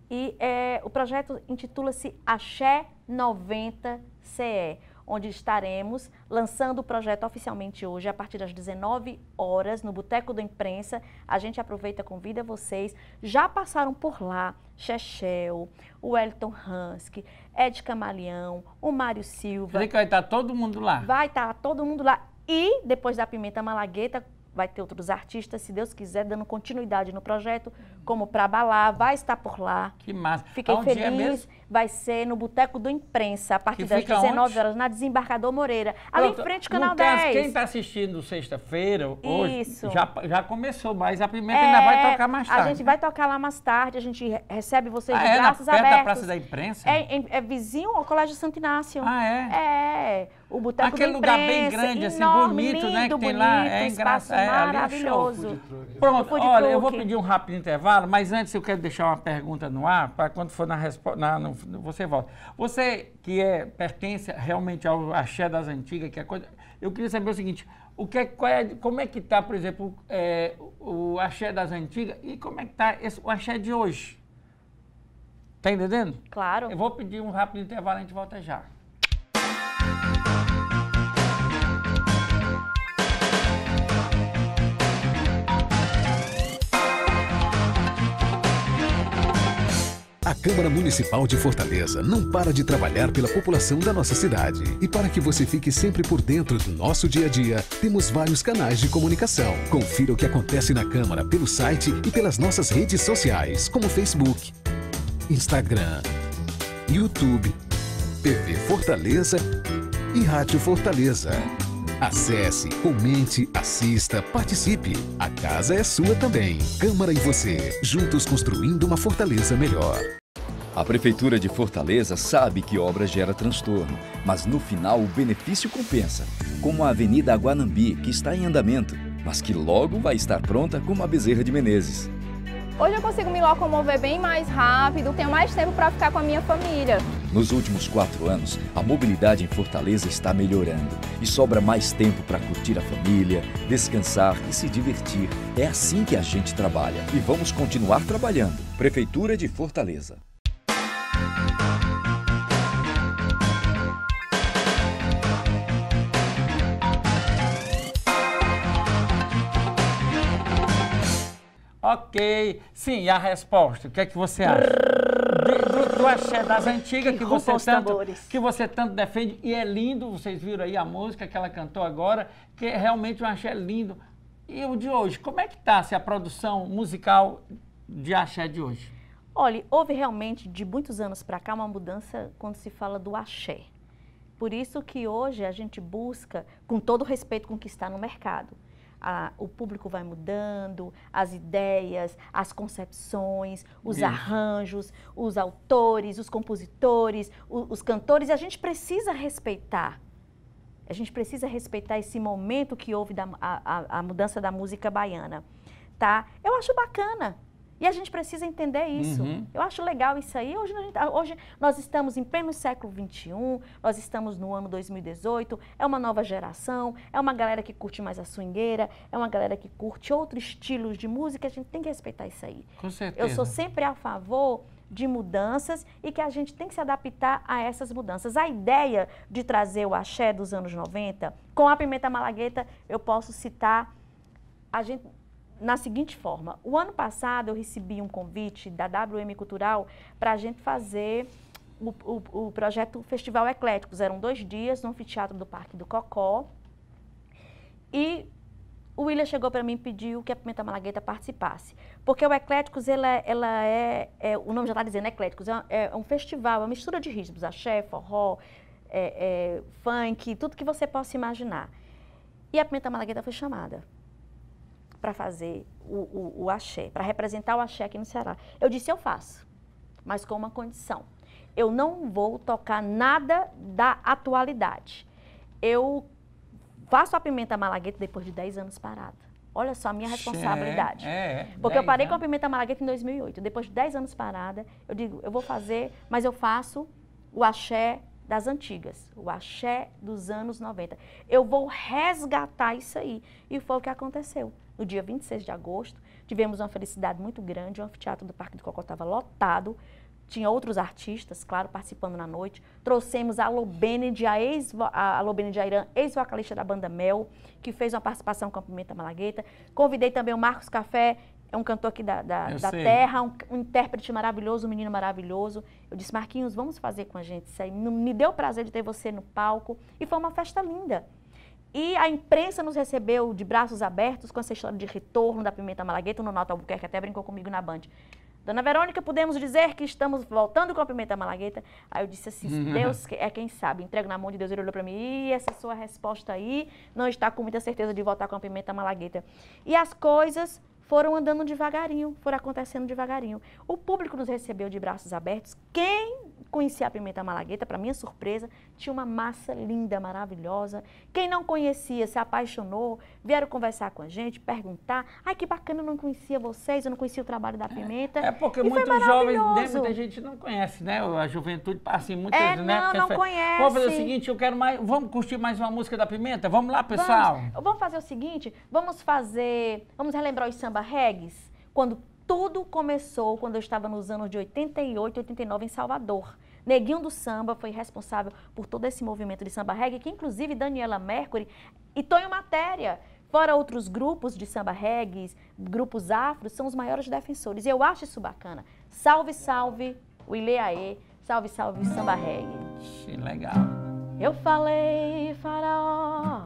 E é, o projeto intitula-se Axé noventa C E, onde estaremos lançando o projeto oficialmente hoje, a partir das dezenove horas, no Boteco da Imprensa. A gente aproveita, convida vocês. Já passaram por lá Chechel, o Wellington Hansky, Ed Camaleão, o Mário Silva. Quer dizer que vai estar todo mundo lá? Vai estar todo mundo lá. E depois da Pimenta Malagueta, vai ter outros artistas, se Deus quiser, dando continuidade no projeto, como Pra Balar, vai estar por lá. Que massa. Fiquei Aonde feliz. É mesmo? Vai ser no Boteco do Imprensa, a partir das dezenove horas, na Desembargador Moreira, ali em frente ao Canal dez. Quem está assistindo sexta-feira, hoje, já, já começou, mas a Pimenta é, ainda vai tocar mais tarde. A gente vai tocar lá mais tarde, a gente recebe vocês de ah, braços é, abertos. É da Praça da Imprensa? É, é, é vizinho ao Colégio Santo Inácio. Ah, é? É. O Boteco Aquele do Imprensa. Aquele lugar bem grande, assim, enorme, bonito, lindo, né? Que tem bonito, lá, é engraçado. É, maravilhoso. Ali é Pronto, olha, eu vou pedir um rápido intervalo, mas antes eu quero deixar uma pergunta no ar, para quando for na resposta... Você volta. Você que é, pertence realmente ao axé das antigas, que é coisa, eu queria saber o seguinte, o que é, qual é, como é que está, por exemplo, é, o axé das antigas e como é que está o axé de hoje? Está entendendo? Claro. Eu vou pedir um rápido intervalo e a gente volta já. A Câmara Municipal de Fortaleza não para de trabalhar pela população da nossa cidade. E para que você fique sempre por dentro do nosso dia a dia, temos vários canais de comunicação. Confira o que acontece na Câmara pelo site e pelas nossas redes sociais, como Facebook, Instagram, YouTube, T V Fortaleza e Rádio Fortaleza. Acesse, comente, assista, participe. A casa é sua também. Câmara e você, juntos construindo uma Fortaleza melhor. A Prefeitura de Fortaleza sabe que obra gera transtorno, mas no final o benefício compensa, como a Avenida Aguanambi, que está em andamento, mas que logo vai estar pronta, como a Bezerra de Menezes. Hoje eu consigo me locomover bem mais rápido, tenho mais tempo para ficar com a minha família. Nos últimos quatro anos, a mobilidade em Fortaleza está melhorando e sobra mais tempo para curtir a família, descansar e se divertir. É assim que a gente trabalha e vamos continuar trabalhando. Prefeitura de Fortaleza. Ok. Sim, e a resposta? O que é que você acha? Do, do axé das antigas que você, tanto, que você tanto defende. E é lindo, vocês viram aí a música que ela cantou agora, que é realmente um axé lindo. E o de hoje, como é que está assim, a produção musical de axé de hoje? Olha, houve realmente, de muitos anos para cá, uma mudança quando se fala do axé. Por isso que hoje a gente busca, com todo o respeito com o que está no mercado, A, o público vai mudando, as ideias, as concepções, os Isso. arranjos, os autores, os compositores, o, os cantores. E a gente precisa respeitar A gente precisa respeitar esse momento que houve da, a, a mudança da música baiana, tá? Eu acho bacana. E a gente precisa entender isso. Uhum. Eu acho legal isso aí. Hoje, hoje nós estamos em pleno século vinte e um, nós estamos no ano dois mil e dezoito, é uma nova geração, é uma galera que curte mais a swingueira, é uma galera que curte outros estilos de música, a gente tem que respeitar isso aí. Com certeza. Eu sou sempre a favor de mudanças e que a gente tem que se adaptar a essas mudanças. A ideia de trazer o axé dos anos noventa, com a Pimenta Malagueta, eu posso citar a gente... na seguinte forma, o ano passado eu recebi um convite da W M Cultural para a gente fazer o, o, o projeto Festival Ecléticos. Eram dois dias no anfiteatro do Parque do Cocó. E o William chegou para mim e pediu que a Pimenta Malagueta participasse. Porque o Ecléticos, ela, ela é, é, o nome já está dizendo Ecléticos, é, é um festival, é uma mistura de ritmos, axé, forró, é, é, funk, tudo que você possa imaginar. E a Pimenta Malagueta foi chamada para fazer o, o, o axé, para representar o axé aqui no Ceará. Eu disse, eu faço, mas com uma condição. Eu não vou tocar nada da atualidade. Eu faço a Pimenta Malagueta depois de dez anos parada. Olha só a minha responsabilidade. É, é, porque eu parei anos. com a Pimenta Malagueta em dois mil e oito. Depois de dez anos parada, eu digo, eu vou fazer, mas eu faço o axé das antigas, o axé dos anos noventa. Eu vou resgatar isso aí. E foi o que aconteceu. No dia vinte e seis de agosto, tivemos uma felicidade muito grande, o anfiteatro do Parque do Cocó estava lotado, tinha outros artistas, claro, participando na noite. Trouxemos a Lobene de Airã, ex-vocalista da Banda Mel, que fez uma participação com a Pimenta Malagueta. Convidei também o Marcos Café, é um cantor aqui da, da, da terra, um, um intérprete maravilhoso, um menino maravilhoso. Eu disse, Marquinhos, vamos fazer com a gente isso aí. Me deu o prazer de ter você no palco e foi uma festa linda. E a imprensa nos recebeu de braços abertos com essa história de retorno da Pimenta Malagueta. O Nonato Albuquerque até brincou comigo na Band. Dona Verônica, podemos dizer que estamos voltando com a Pimenta Malagueta? Aí eu disse assim, Deus é quem sabe. Entrego na mão de Deus, ele olhou para mim, e essa sua resposta aí não está com muita certeza de voltar com a Pimenta Malagueta. E as coisas foram andando devagarinho, foram acontecendo devagarinho. O público nos recebeu de braços abertos. Quem conhecia a Pimenta Malagueta, para minha surpresa, tinha uma massa linda, maravilhosa. Quem não conhecia, se apaixonou, vieram conversar com a gente, perguntar. Ai, que bacana, eu não conhecia vocês, eu não conhecia o trabalho da Pimenta. É, é porque muitos jovens, né, muita gente não conhece, né? A juventude passa em muitas... É, né? não, porque não fala, conhece. Vamos fazer o seguinte, eu quero mais... Vamos curtir mais uma música da Pimenta? Vamos lá, pessoal? Vamos, vamos fazer o seguinte, vamos fazer... Vamos relembrar os samba reggaes, quando... Tudo começou quando eu estava nos anos de oitenta e oito, oitenta e nove em Salvador. Neguinho do Samba foi responsável por todo esse movimento de samba reggae, que inclusive Daniela Mercury e Tonho Matéria, fora outros grupos de samba reggae, grupos afros, são os maiores defensores. E eu acho isso bacana. Salve, salve, o Ileaê, salve, salve, samba reggae. Que legal. Eu falei, faraó,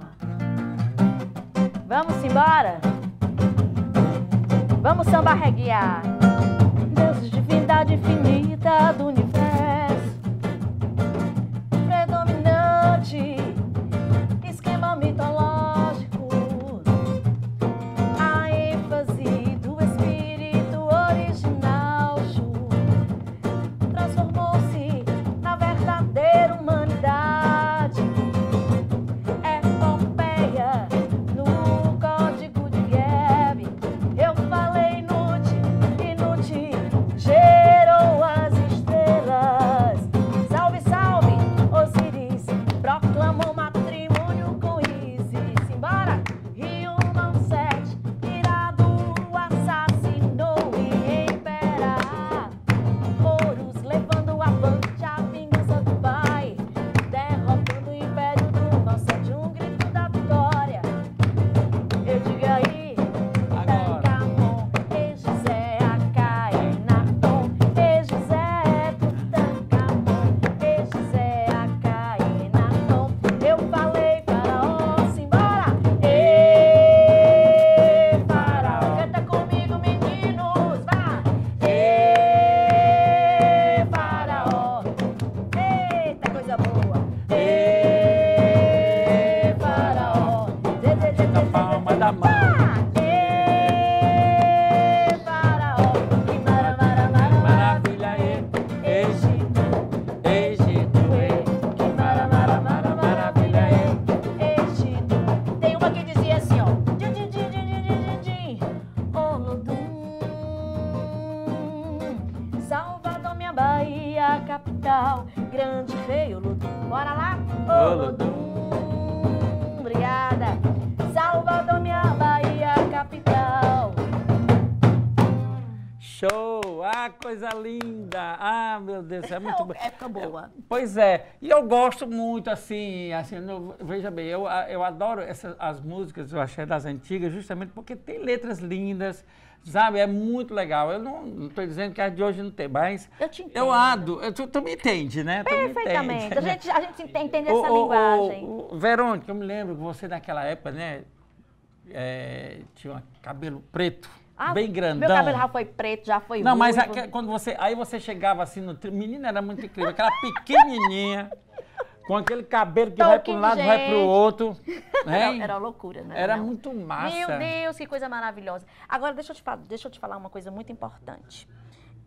vamos embora? Vamos samba reguear. Deus, divindade infinita do universo, predominante, esquema mitológico, a ênfase do espírito original transformou-se na verdadeira humanidade, é Pompeia no código de Hebe. Eu falei, gerou as estrelas. Olodum. Obrigada. Salvador, minha Bahia, capital. Show! Ah, coisa linda! Ah, meu Deus, é muito bom. Época boa. Pois é. E eu gosto muito, assim, assim eu, veja bem, eu, eu adoro essas, as músicas do axé das antigas, justamente porque tem letras lindas, sabe? É muito legal. Eu não estou dizendo que as de hoje não tem mais. Eu te entendo. Eu ado, eu, tu, tu me entende, né? Perfeitamente. Entende, né? A gente, a gente entende essa o, linguagem. O, o, Verônica, eu me lembro que você naquela época, né? É, tinha um cabelo preto. Ah, bem grandão. Meu cabelo já foi preto, já foi Não, ruim, mas aqui, quando você, aí você chegava assim no trio, menina, era muito incrível, aquela pequenininha, com aquele cabelo que Toque vai para um lado, gente. vai para o outro. Né? Era, era loucura, né? Era não. muito massa. Meu Deus, que coisa maravilhosa. Agora, deixa eu te, deixa eu te falar uma coisa muito importante.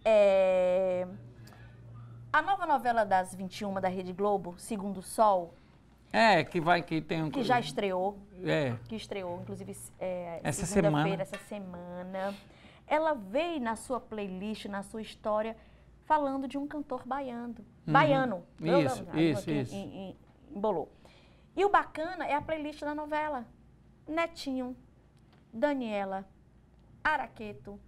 É... A nova novela das vinte e uma da Rede Globo, Segundo Sol... É, que vai, que tem um... Que já estreou. É. Que estreou, inclusive, é, essa semana. Essa semana. Ela veio na sua playlist, na sua história, falando de um cantor baiano. Uhum. Baiano. Isso, eu, eu, eu, isso, aqui, isso. Em, em, embolou. E o bacana é a playlist da novela. Netinho, Daniela, Araqueto.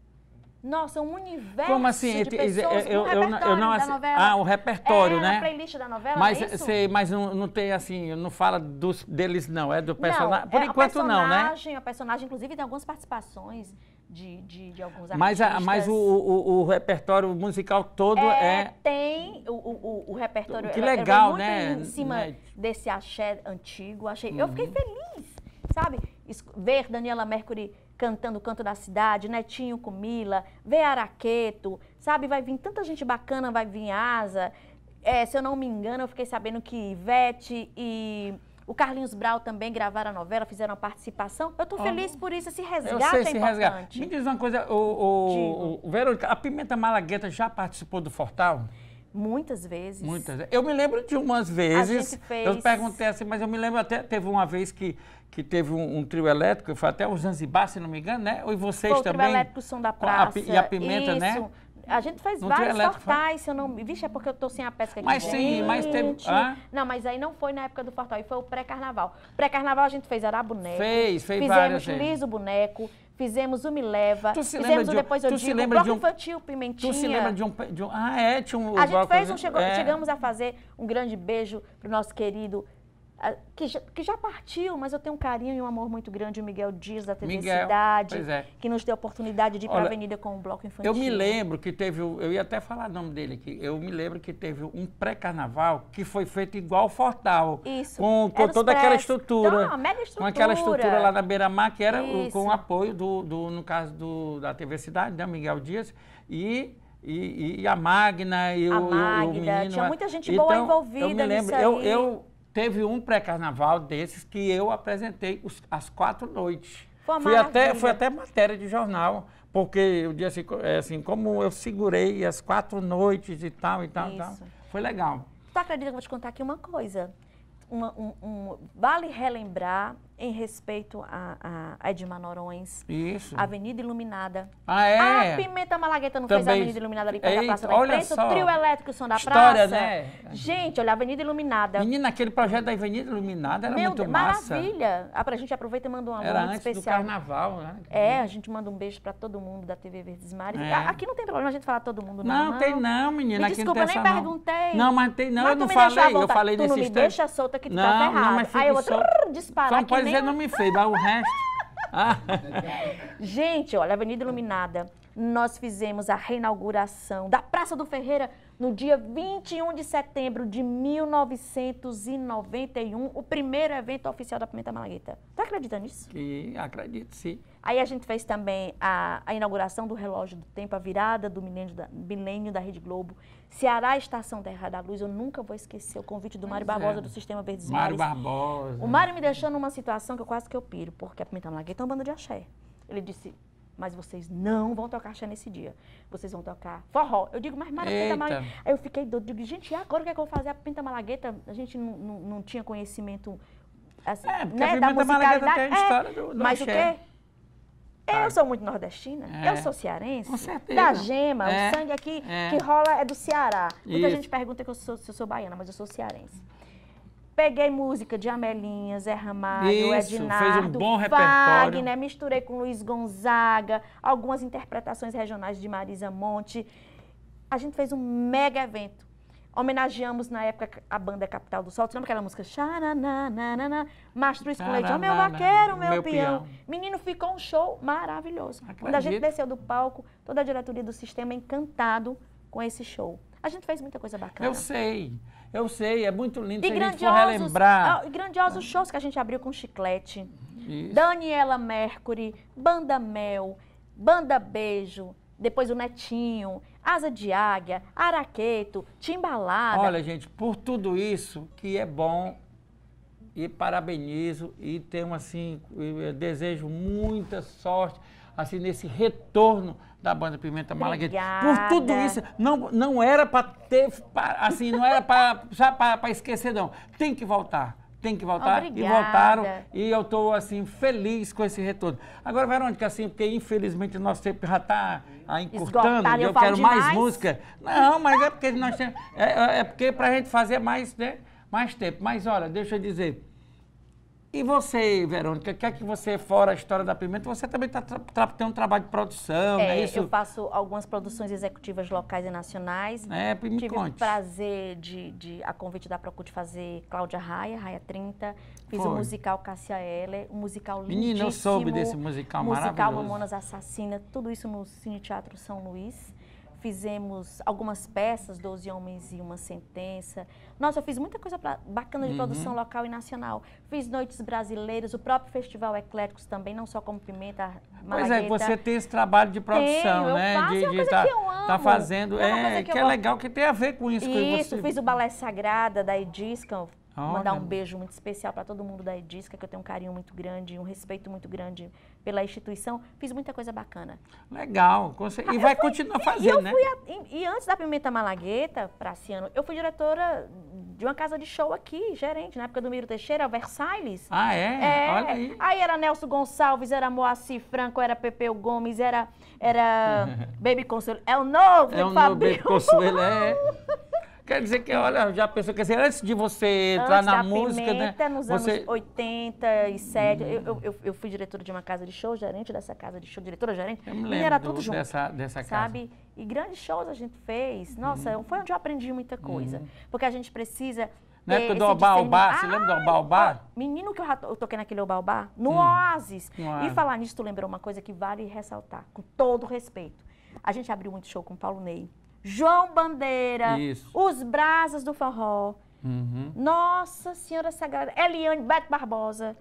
Nossa, um universo Como assim? de pessoas eu, eu, eu, repertório eu não, da novela. Ah, o repertório, é, né? É, a playlist da novela, mas, é isso? Cê, mas não, não tem assim, não fala dos, deles não, é do personagem. Por é, enquanto personagem, não, né? A personagem, inclusive, tem algumas participações de, de, de alguns artistas. Mas, a, mas o, o, o repertório musical todo é... é... Tem o, o, o repertório... Que legal, eu, eu né? Muito em cima né? desse axé antigo, achei... Uhum. Eu fiquei feliz, sabe? Ver Daniela Mercury... cantando o Canto da Cidade, Netinho com Mila, vê Araqueto, sabe? Vai vir tanta gente bacana, vai vir Asa. É, se eu não me engano, eu fiquei sabendo que Ivete e o Carlinhos Brau também gravaram a novela, fizeram a participação. Eu tô oh, feliz por isso, esse resgate eu sei, é esse importante. Resgate. Me diz uma coisa, o, o, o Verônica, a Pimenta Malagueta já participou do Fortal? Muitas vezes. Muitas. Eu me lembro de umas vezes. A gente fez... Eu perguntei assim, mas eu me lembro até, teve uma vez que, que teve um, um trio elétrico, foi até o Zanzibar, se não me engano, né? E vocês Pô, o também. O trio elétrico, Som da Praça. A, e a Pimenta, Isso. né? A gente faz no vários fortais, se eu não... Vixe, é porque eu tô sem a pesca aqui. Mas sim, mas teve... Ah? Não, mas aí não foi na época do fortal, aí foi o pré-carnaval. Pré-carnaval a gente fez Araboneco. Fez, fez várias. Fizemos Liso Boneco. Fizemos o Me Leva, tu se fizemos o Depois Eu Digo, se lembra o Bloco de um, Infantil, Pimentinha. Tu se lembra de um... De um ah, é, tinha um... A gente fez um... Chegou, é. Chegamos a fazer um grande beijo pro nosso querido, que já, que já partiu, mas eu tenho um carinho e um amor muito grande, o Miguel Dias, da T V Miguel, Cidade, é. que nos deu a oportunidade de ir para a Avenida com o Bloco Infantil. Eu me lembro que teve... Eu ia até falar o nome dele aqui. Eu me lembro que teve um pré-carnaval que foi feito igual ao Fortal. Isso. Com, com toda pré aquela estrutura. Então, mega estrutura. Com aquela estrutura lá na Beira-Mar, que era o, com o apoio, do, do, no caso do, da T V Cidade, né, Miguel Dias, e... E, e a Magna, e a o, Magda, o menino... Tinha muita gente então, boa envolvida eu me lembro, nisso eu, aí. Eu, teve um pré-carnaval desses que eu apresentei os, as quatro noites. Foi fui até, foi até matéria de jornal, porque eu disse assim, assim, como eu segurei as quatro noites e tal, e tal, e tal. Foi legal. Tu acredita que eu vou te contar aqui uma coisa? Uma, um, um, vale relembrar em respeito a, a Edmar Norões, Isso. Avenida Iluminada. Ah, é? A Pimenta Malagueta não Também. fez a Avenida Iluminada ali perto da Praça da Imprensa, o trio elétrico e Som da Praça. História, né? Gente, olha, a Avenida Iluminada. Menina, aquele projeto da Avenida Iluminada era Meu muito Deus, massa. Maravilha. Ah, pra gente aproveita e manda um amor muito especial. Era antes do carnaval, né? É, a gente manda um beijo pra todo mundo da T V Verdes Mares. É. Aqui não tem problema a gente falar todo mundo, não. Não, não. tem não, menina. Me desculpa, eu nem perguntei. Não, mas tem não, mas eu não falei. Eu falei nesse instante. Tu me deixa solta que tu tá ferrado. Aí eu vou disparar aqui. Você não me fez, mas o resto... Ah. Gente, olha, Avenida Iluminada, nós fizemos a reinauguração da Praça do Ferreira no dia vinte e um de setembro de mil novecentos e noventa e um, o primeiro evento oficial da Pimenta Malagueta. Tá acreditando nisso? Que acredito, sim. Aí a gente fez também a, a inauguração do Relógio do Tempo, a virada do milênio da, milênio da Rede Globo, Ceará, Estação Terra da Luz, eu nunca vou esquecer o convite do Mário Barbosa, é. do Sistema Verdes Mares. Mário Barbosa. O Mário me deixou numa situação que eu quase que eu piro, porque a Pimenta Malagueta é uma banda de axé. Ele disse, mas vocês não vão tocar axé nesse dia, vocês vão tocar forró. Eu digo, mas Mário, Pimenta Malagueta... Aí eu fiquei doido, digo, gente, agora o que é que eu vou fazer? A Pimenta Malagueta, a gente não, não, não tinha conhecimento assim, é, porque né, a Pimenta Malagueta tem a história é, do, do mas axé. Mas o quê? Eu sou muito nordestina, é. eu sou cearense, Com certeza. da gema, é. o sangue aqui é. que rola é do Ceará. Muita Isso. gente pergunta que eu sou, se eu sou baiana, mas eu sou cearense. Peguei música de Amelinha, Zé Ramalho, isso, Edinardo, fez um bom repertório. Wagner, misturei com Luiz Gonzaga, algumas interpretações regionais de Marisa Monte. A gente fez um mega evento. Homenageamos, na época, a banda Capital do Sol. Tu lembra aquela música? Xarananana, Mastruz com Leite, ó, meu vaqueiro, meu, meu peão. peão. Menino, ficou um show maravilhoso. Acredito. Quando a gente desceu do palco, toda a diretoria do sistema encantado com esse show. A gente fez muita coisa bacana. Eu sei, eu sei, é muito lindo. E se grandiosos, a gente for relembrar. Grandiosos shows que a gente abriu com Chiclete. Isso. Daniela Mercury, Banda Mel, Banda Beijo, depois o Netinho, Asa de Águia, Araqueto, Timbalada. Olha, gente, por tudo isso que é bom e parabenizo e tenho, assim, desejo muita sorte, assim, nesse retorno da Banda Pimenta Malagueta. Por tudo isso, não, não era para ter, pra, assim, não era para esquecer, não. Tem que voltar. Tem que voltar. Obrigada. E voltaram. E eu estou, assim, feliz com esse retorno. Agora, Verônica, assim, porque infelizmente o nosso tempo já está encurtando. Esgotado, eu, eu quero demais. mais música. Não, mas é porque nós temos. É, é porque para a gente fazer mais, né, mais tempo. Mas olha, deixa eu dizer. E você, Verônica, o que é que você, fora a história da Pimenta, você também tá, tá, tem um trabalho de produção, é, não é isso? Eu faço algumas produções executivas locais e nacionais. É, me Tive conte. o prazer de, de, a convite da Procur, de fazer Cláudia Raia, Raia trinta. Fiz Foi. o musical Cássia Heller, um musical lindíssimo. Menina, eu soube desse musical, musical maravilhoso. Musical Mamonas Assassina, tudo isso no Cine Teatro São Luís. Fizemos algumas peças, doze Homens e uma Sentença. Nossa, eu fiz muita coisa pra, bacana de uhum. produção local e nacional. Fiz Noites Brasileiras, o próprio Festival Ecléticos também, não só como Pimenta Malagueta. Pois é, você tem esse trabalho de produção, Tenho, né? Eu faço, de, é uma de, coisa tá, que eu amo. Tá fazendo, é, é coisa que, que é legal, que tem a ver com isso. Isso, você... fiz o Balé Sagrada da Edisca. Olha. Mandar um beijo muito especial para todo mundo da Edisca, que eu tenho um carinho muito grande, um respeito muito grande pela instituição. Fiz muita coisa bacana. Legal. E vai fui, continuar fazendo, né? Fui a, e, e antes da Pimenta Malagueta, Praciano, eu fui diretora de uma casa de show aqui, gerente, na época do Miro Teixeira, Versalhes. Ah, é? é? Olha aí. Aí era Nelson Gonçalves, era Moacir Franco, era Pepeu Gomes, era, era Baby Consuelo. É o novo, é o novo Baby Consuelo, é... Quer dizer que, olha, já pensou, quer dizer, antes de você entrar antes na da música, Pimenta, né? Nos você... anos oitenta e sete, hum. eu, eu, eu fui diretora de uma casa de show, gerente dessa casa de show, diretora, gerente, eu me lembro era tudo junto, dessa, dessa sabe? Casa. E grandes shows a gente fez, nossa, hum. foi onde eu aprendi muita coisa, hum. porque a gente precisa... Na época do Obaobá, você lembra do Obaobá? Menino, que eu, eu toquei naquele Obaobá, no hum. Oásis. Claro. E falar nisso, tu lembrou uma coisa que vale ressaltar, com todo respeito. A gente abriu muito show com o Paulo Ney. João Bandeira, Isso. os Brasas do Forró, uhum. Nossa Senhora Sagrada, Eliane, Beto Barbosa,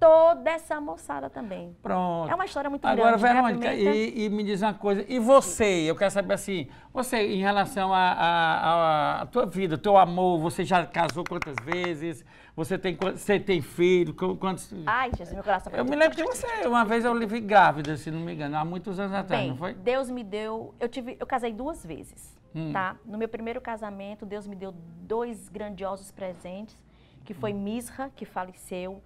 toda essa moçada também. Pronto. É uma história muito Agora, grande. Agora, Verônica, né? e, e me diz uma coisa, e você, eu quero saber assim, você em relação à a, a, a tua vida, teu amor, você já casou quantas vezes? Você tem, você tem filho? Quantos... Ai, Jesus, meu coração... Eu me lembro de você. Uma vez eu vivi grávida, se não me engano, há muitos anos atrás, Bem, não foi? Deus me deu... Eu, tive, eu casei duas vezes, hum. tá? No meu primeiro casamento, Deus me deu dois grandiosos presentes, que foi Misra, que faleceu,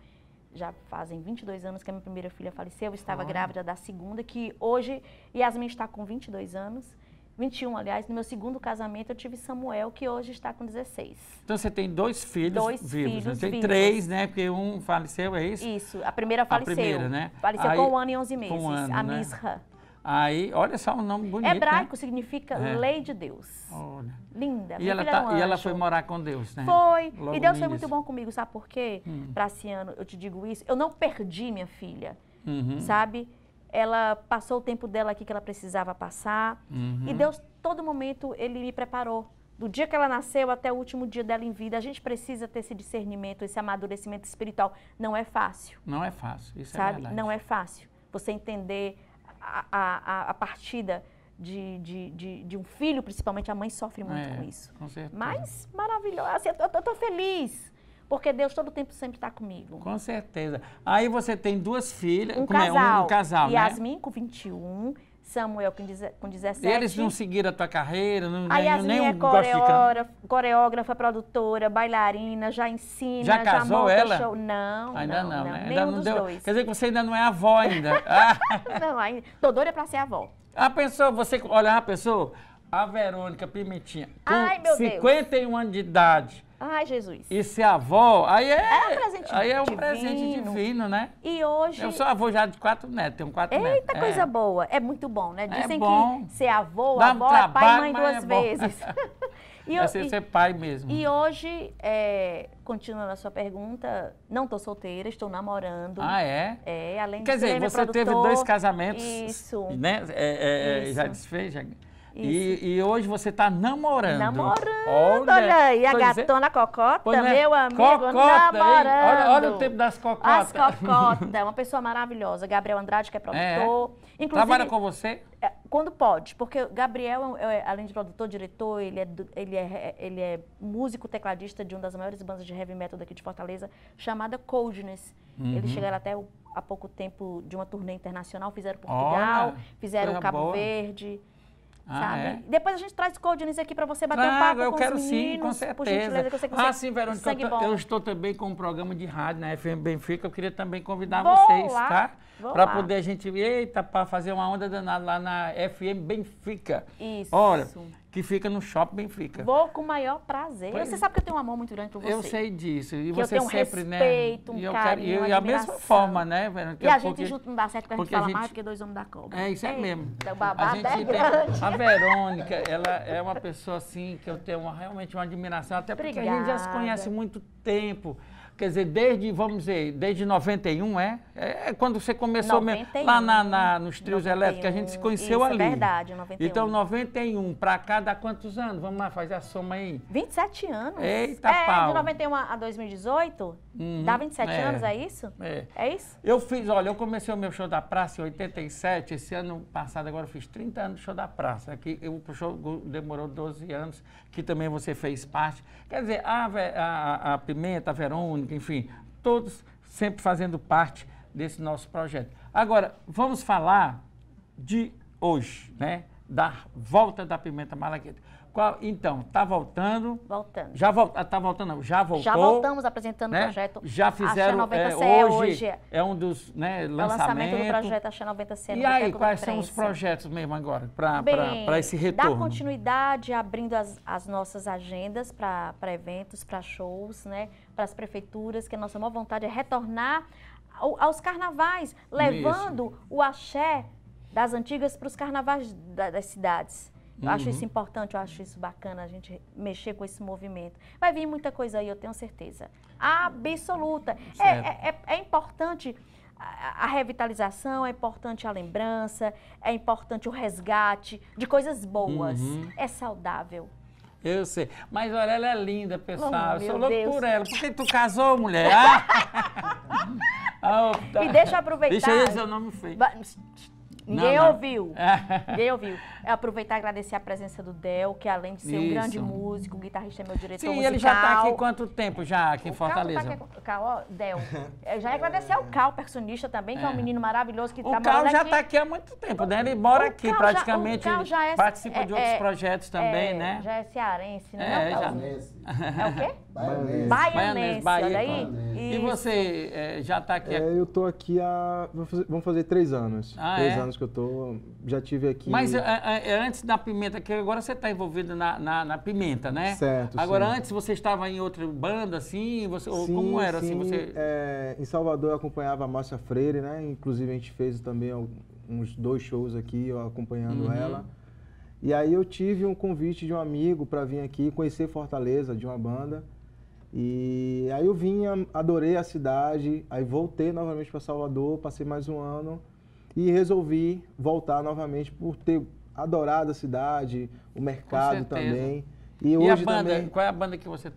já fazem vinte e dois anos que a minha primeira filha faleceu, eu estava Olha. grávida da segunda, que hoje Yasmin está com vinte e dois anos. vinte e um, aliás, no meu segundo casamento eu tive Samuel, que hoje está com dezesseis. Então você tem dois filhos dois vivos, filhos né? Tem vivos. três, né? Porque um faleceu, é isso? Isso, a primeira faleceu. A primeira, né? Faleceu Aí, com um ano e onze meses, um ano, a né? Misra. Aí, olha só um nome bonito, Hebraico, né? significa é. lei de Deus. Olha. Linda. E ela, tá, e ela foi morar com Deus, né? Foi. Logo e Deus foi muito bom comigo, sabe por quê? Hum. Praciano, eu te digo isso, eu não perdi minha filha, uhum. sabe? Ela passou o tempo dela aqui que ela precisava passar. Uhum. E Deus, todo momento, Ele me preparou. Do dia que ela nasceu até o último dia dela em vida. A gente precisa ter esse discernimento, esse amadurecimento espiritual. Não é fácil. Não é fácil, isso sabe? é verdade. Não é fácil. Você entender a, a, a partida de, de, de, de um filho, principalmente a mãe sofre muito é, com isso. Com certeza. Mas, maravilhoso. Assim, eu estou feliz. Porque Deus todo tempo sempre está comigo. Com certeza. Aí você tem duas filhas. Um como casal. É? Um, um casal, Yasmin, né? com vinte e um, Samuel com, com dezessete. E eles não seguiram a tua carreira? Não, a Yasmin nem é coreógrafa, coreógrafa, produtora, bailarina, já ensina. Já casou já ela? Show. Não, ainda não, não, não, né? Ainda não deu. Dois. Quer dizer que você ainda não é avó ainda. Não, ainda. Tô doida para ser avó. A pessoa, você, olha, a pessoa, a Verônica Pimentinha, com Ai, meu cinquenta e um Deus. anos de idade. Ai, Jesus. E se a avó, aí é, é um presente aí é um divino. presente divino, né? E hoje... Eu sou avô já de quatro netos, tenho quatro Eita, netos. Eita, coisa é. boa. É muito bom, né? Dizem é bom. que ser avô, Dá avó, trabalho, pai e mãe duas é vezes. e eu, é ser, e, ser pai mesmo. E hoje, é, continuando a sua pergunta, não estou solteira, estou namorando. Ah, é? É, além Quer de dizer, você produtor, teve dois casamentos. Isso. Né? É, é, Isso. Já desfez, já... E, e hoje você está namorando. Namorando. Olha, olha aí, a gatona dizendo... cocota, pois meu é. amigo, cocota, namorando. Olha, olha o tempo das cocotas. As cocotas, é uma pessoa maravilhosa. Gabriel Andrade, que é produtor. É. Trabalha com você? Quando pode, porque Gabriel, além de produtor, diretor, ele é, ele é, ele é músico tecladista de uma das maiores bandas de heavy metal daqui de Fortaleza, chamada Coldness. Uhum. Eles chegaram até o, há pouco tempo de uma turnê internacional, fizeram Portugal, olha, fizeram Cabo boa. Verde... Ah, sabe? É? Depois a gente traz Coldness aqui para você bater Trago, um papo eu com quero os meninos, sim, com certeza. Gentileza, que eu sei que você ah, sim, Verônica, eu, tô, eu estou também com um programa de rádio na F M Benfica, eu queria também convidar vou vocês, lá, tá? Para poder a gente, eita, para fazer uma onda danada lá na F M Benfica. Isso. Olha, que fica no Shopping Benfica. Vou com o maior prazer. Pois. Você sabe que eu tenho um amor muito grande por você. Eu sei disso. E que você eu tenho um sempre, respeito, né? um e eu carinho, quero, eu, E a mesma forma, né, Verônica? E a gente porque, junto não dá certo, porque a gente porque fala a gente... mais do que dois homens da cobra. É, isso é, é mesmo. Então, babado a gente é tem... grande. A Verônica, ela é uma pessoa, assim, que eu tenho uma, realmente uma admiração, até porque Obrigada. a gente já se conhece há muito tempo. Quer dizer, desde, vamos dizer, desde noventa e um, é? É quando você começou noventa e um, mesmo, lá na, na, nos trios elétricos, a gente se conheceu isso, ali. É verdade, noventa e um. Então, noventa e um para cá dá quantos anos? Vamos lá, fazer a soma aí. vinte e sete anos. Eita, é, pau. De noventa e um a dois mil e dezoito, uhum, dá vinte e sete é, anos, é isso? É. É isso? Eu fiz, olha, eu comecei o meu show da praça em oitenta e sete, esse ano passado agora eu fiz trinta anos de show da praça, que eu, o show demorou doze anos, que também você fez parte. Quer dizer, a, a, a Pimenta, a Verônica, enfim, todos sempre fazendo parte desse nosso projeto. Agora, vamos falar de hoje, né? Da volta da Pimenta Malagueta. Qual, então, tá voltando. Voltando. Já volta, tá voltando, não, já voltou. Já voltamos apresentando né? o projeto. Já fizeram, é, hoje, hoje é um dos né, lançamentos. O lançamento do projeto Axé noventa e sete. E aí, quais são os projetos mesmo agora para esse retorno? Dá continuidade, abrindo as, as nossas agendas para eventos, para shows, né? Para as prefeituras, que a nossa maior vontade é retornar ao, aos carnavais, levando isso. o axé das antigas para os carnavais da, das cidades. Eu uhum. acho isso importante, eu acho isso bacana, a gente mexer com esse movimento. Vai vir muita coisa aí, eu tenho certeza. Absoluta. É, é, é, é importante a, a revitalização, é importante a lembrança, é importante o resgate de coisas boas. Uhum. É saudável. Eu sei. Mas olha, ela é linda, pessoal. Oh, eu sou louco Deus. por ela. Por que tu casou, mulher? Ah, tá. Me deixa aproveitar. Deixa eu ver seu nome feio. Ba Ninguém ouviu. Ninguém ouviu. É aproveitar e agradecer a presença do Del, que além de ser Isso. um grande músico, o guitarrista é meu diretor Sim, musical. Sim, ele já está aqui quanto tempo já aqui o em Fortaleza? Tá aqui, o Cal, Del. Eu já agradecer ao Cal, percussionista também, que é, é um menino maravilhoso que está morando aqui. O Cal já está aqui há muito tempo, né? Ele mora o aqui Cal praticamente, já, o Cal já é, participa é, de outros é, projetos também, é, né? Já é cearense, né? É, já. É o quê? Baianense. Baianense, Bahia. Aí. E você é, já está aqui? É, eu estou aqui há, vamos fazer três anos. Ah, três é? anos que eu tô, já tive aqui. Mas é, é, antes da Pimenta, que agora você está envolvido na, na, na Pimenta, né? Certo. Agora sim. antes você estava em outra banda, assim, você, sim, como era sim, assim? Você... É, em Salvador eu acompanhava a Márcia Freire, né? Inclusive a gente fez também uns dois shows aqui, eu acompanhando uhum. ela. E aí eu tive um convite de um amigo para vir aqui conhecer Fortaleza, de uma banda. E aí eu vim, adorei a cidade, aí voltei novamente para Salvador, passei mais um ano e resolvi voltar novamente por ter adorado a cidade, o mercado também. E, e hoje a banda, também... qual é a banda que você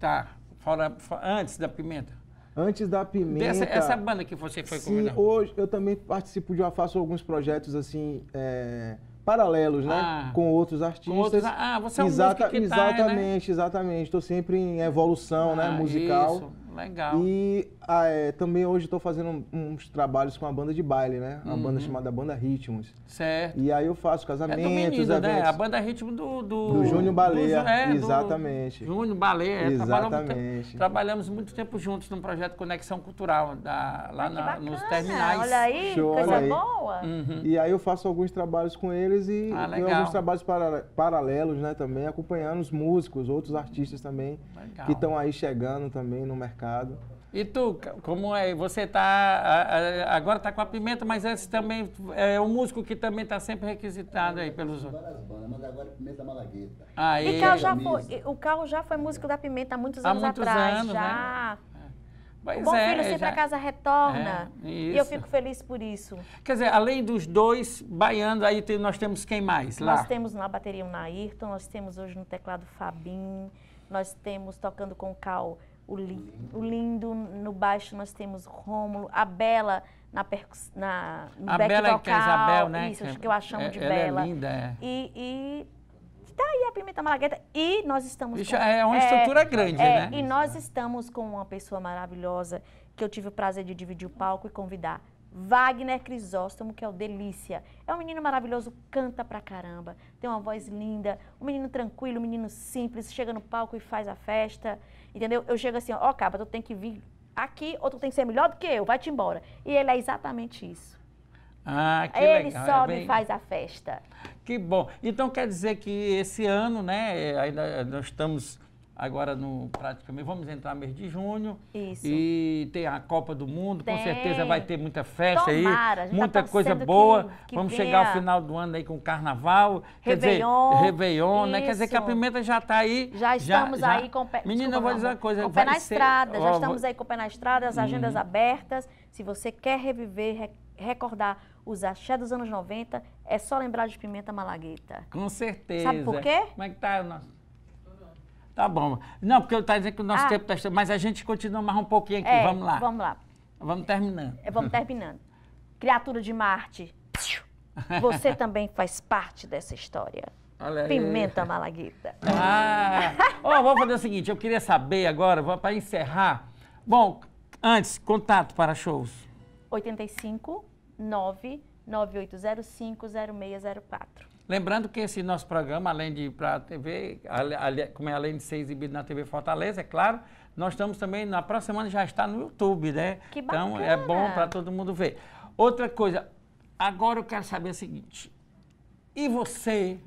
tá fora, fora antes da Pimenta? Antes da Pimenta... Dessa, essa banda que você foi convidado? Sim, hoje eu também participo de uma, faço alguns projetos assim... É... paralelos, né? Ah, com outros artistas. Com outros, ah, você é um Exata, músico que tá, Exatamente, né? exatamente. Estou sempre em evolução, ah, né? Musical. Isso. Legal. E ah, é, também hoje estou fazendo uns trabalhos com a banda de baile, né? Uma uhum. banda chamada Banda Ritmos. Certo. E aí eu faço casamentos, é do menino, eventos. Né? A Banda Ritmo do... Do, do Júnior Baleia. Do, é, exatamente. Do Júnior Baleia. Exatamente. Trabalhamos muito tempo juntos num projeto Conexão Cultural, da, lá na, nos terminais. Olha aí, show, coisa olha aí. Boa. Uhum. E aí eu faço alguns trabalhos com eles e ah, alguns trabalhos para, paralelos, né? Também acompanhando os músicos, outros artistas também, legal. Que estão aí chegando também no mercado. E tu, como é? Você tá agora tá com a Pimenta, mas esse também é um músico que também tá sempre requisitado aí pelos outros. Mas agora é Pimenta Malagueta. Ah, e Carl já foi, o Carl já foi músico da Pimenta há muitos anos há muitos atrás, anos, já. Né? Pois o bom é, filho sempre já... a casa retorna. É, e eu fico feliz por isso. Quer dizer, além dos dois baianos, aí tem, nós temos quem mais lá? Nós temos na bateria o Nairton, nós temos hoje no teclado o Fabinho, nós temos tocando com o Cal o, li, o Lindo, no baixo nós temos o Rômulo, a Bela na percussão, no a back Bela vocal, que é a Isabel, né? Isso, que eu a chamo é, de Bela. É linda, é. E... e tá aí a Pimenta Malagueta e nós estamos... Ixi, com, é uma estrutura é, grande, é, né? E nós estamos com uma pessoa maravilhosa que eu tive o prazer de dividir o palco e convidar. Wagner Crisóstomo, que é o Delícia. É um menino maravilhoso, canta pra caramba, tem uma voz linda, um menino tranquilo, um menino simples, chega no palco e faz a festa, entendeu? Eu chego assim, ó, oh, caba, tu tem que vir aqui ou tu tem que ser melhor do que eu, vai-te embora. E ele é exatamente isso. Ah, que ele legal. Ele sobe é bem... e faz a festa. Que bom. Então quer dizer que esse ano, né, ainda nós estamos... Agora, no, praticamente, vamos entrar no mês de junho. Isso. E tem a Copa do Mundo, tem. Com certeza vai ter muita festa. Tomara, aí, muita tá coisa boa. Que, que vamos venha. Chegar ao final do ano aí com o Carnaval. Réveillon. Quer dizer, Réveillon, né? Quer dizer que a Pimenta já está aí. Já estamos já, aí já... com o pé... Menina, eu vou dizer uma coisa. Com o pé na ser... estrada, já oh, estamos aí com o pé na estrada, as hum. agendas abertas. Se você quer reviver, re... recordar os axé dos anos noventa, é só lembrar de Pimenta Malagueta. Com certeza. Sabe por quê? Como é que tá o nosso... Tá bom. Não, porque eu estava dizendo que o nosso ah. tempo está estranho, mas a gente continua mais um pouquinho aqui. É, vamos lá. Vamos lá. Vamos terminando. É, vamos terminando. Criatura de Marte, você também faz parte dessa história. Olha aí. Pimenta Malagueta. Ah. Oh, vamos fazer o seguinte, eu queria saber agora, para encerrar. Bom, antes, contato para shows. oito cinco, nove nove oito zero cinco, zero seis zero quatro. Lembrando que esse nosso programa, além de ir para a T V, como é além de ser exibido na T V Fortaleza, é claro, nós estamos também, na próxima semana já está no YouTube, né? Que bacana. Então é bom para todo mundo ver. Outra coisa, agora eu quero saber o seguinte, e você,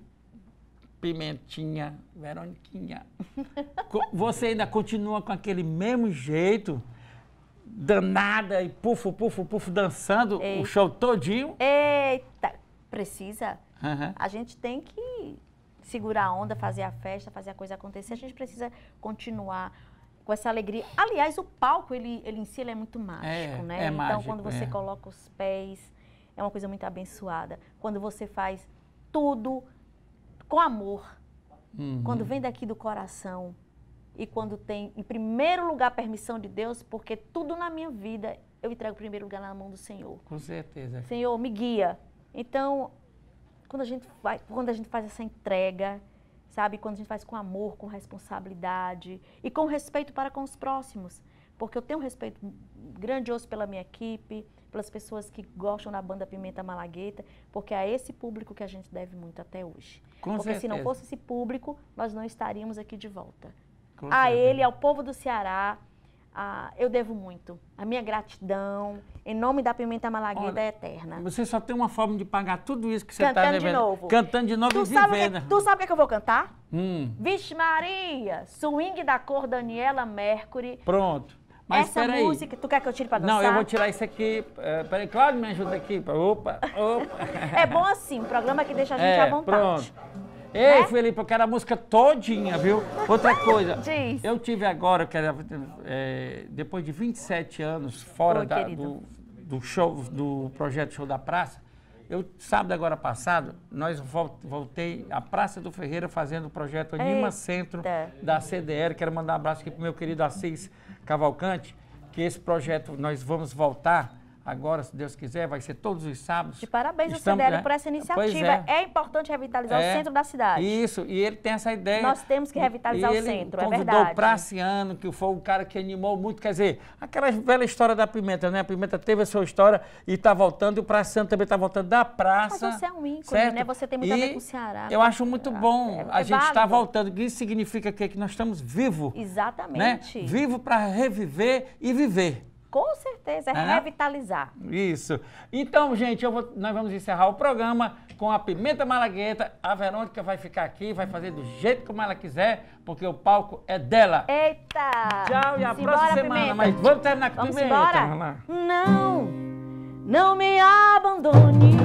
Pimentinha, Veroniquinha, você ainda continua com aquele mesmo jeito... danada e pufo, pufo, pufo, dançando. Eita. O show todinho. Eita, precisa. Uhum. A gente tem que segurar a onda, fazer a festa, fazer a coisa acontecer. A gente precisa continuar com essa alegria. Aliás, o palco, ele, ele em si, ele é muito mágico, é, né? É então, mágico, quando você é. Coloca os pés, é uma coisa muito abençoada. Quando você faz tudo com amor, uhum. quando vem daqui do coração... E quando tem, em primeiro lugar, a permissão de Deus, porque tudo na minha vida eu entrego em primeiro lugar na mão do Senhor. Com certeza. Senhor, me guia. Então, quando a gente vai, quando a gente faz essa entrega, sabe? Quando a gente faz com amor, com responsabilidade e com respeito para com os próximos. Porque eu tenho um respeito grandioso pela minha equipe, pelas pessoas que gostam da banda Pimenta Malagueta, porque é esse público que a gente deve muito até hoje. Com porque certeza. Se não fosse esse público, nós não estaríamos aqui de volta. A ele, ao povo do Ceará, a, eu devo muito. A minha gratidão, em nome da Pimenta Malagueta, é eterna. Você só tem uma forma de pagar tudo isso que você está devendo. Cantando de novo. Cantando de novo e vivendo. Tu sabe o que, que eu vou cantar? Hum. Vixe Maria, swing da cor Daniela Mercury. Pronto. Mas essa peraí. Música, tu quer que eu tire pra dançar? Não, eu vou tirar isso aqui. É, peraí, Cláudio, me ajuda aqui. Opa, opa. É bom assim, um programa que deixa a gente é, à vontade. Pronto. Ei, é? Felipe, eu quero a música todinha, viu? Outra coisa, diz. Eu tive agora, eu quero, é, depois de vinte e sete anos fora Oi, da, do, do show, do projeto Show da Praça, eu, sábado agora passado, nós voltei à Praça do Ferreira fazendo o projeto Anima Centro da C D R. Quero mandar um abraço aqui pro meu querido Assis Cavalcante, que esse projeto nós vamos voltar Agora, se Deus quiser, vai ser todos os sábados. De parabéns Estamos, ao C D L, né, por essa iniciativa. É. é importante revitalizar é. o centro da cidade. Isso, e ele tem essa ideia. Nós temos que revitalizar e o ele centro, é verdade. O Praciano, que foi o cara que animou muito, quer dizer, aquela velha história da Pimenta, né? A Pimenta teve a sua história e está voltando, e o Praciano também está voltando da praça. Mas você é um ícone, certo? Né? Você tem muito e a ver com o Ceará. Eu acho muito bom, é, a gente está voltando. Isso significa que, que nós estamos vivos. Exatamente. Né? Vivo para reviver e viver. Com certeza, é ah, revitalizar. Isso. Então, gente, eu vou, nós vamos encerrar o programa com a Pimenta Malagueta. A Verônica vai ficar aqui, vai fazer do jeito como ela quiser, porque o palco é dela. Eita! Tchau e a próxima semana. Mas vamos terminar com a Pimenta. Vamos embora? Não, não me abandone,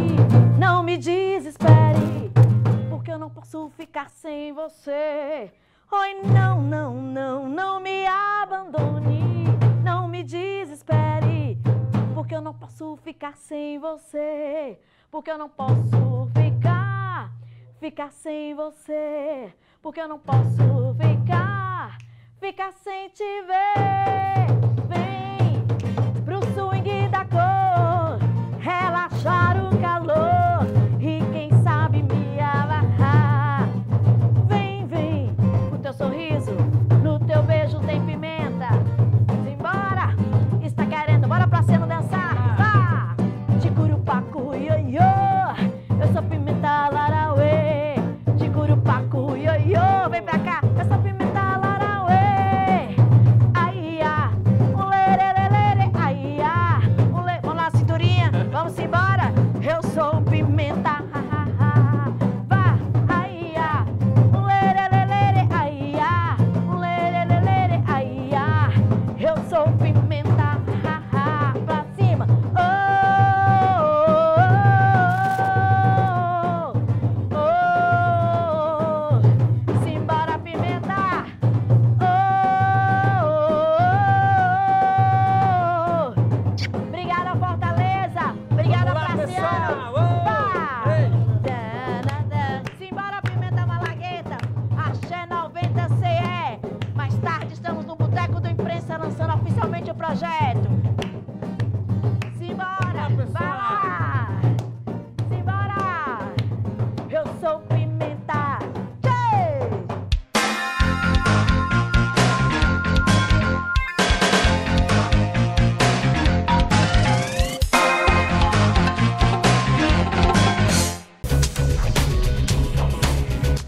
não me desespere, porque eu não posso ficar sem você. Oi, não, não, não, não me abandone. Não me desespere, porque eu não posso ficar sem você. Porque eu não posso ficar, ficar sem você. Porque eu não posso ficar, ficar sem te ver. Vem pro swing da cor, relaxar o calor e quem sabe me amarrar. Vem, vem, o teu sorriso, no teu beijo tem pimenta. Bora pra cena dançar, de curupacu, ioiô, eu sou pimenta larauê. De curupacu, ioiô, vem pra cá, eu sou pimenta larauê. Aí, ah, um lerererere, aí, ah, um le... Vamos lá, cinturinha, vamos embora, eu sou pimenta.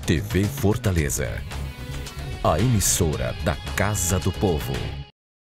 T V Fortaleza, a emissora da Casa do Povo.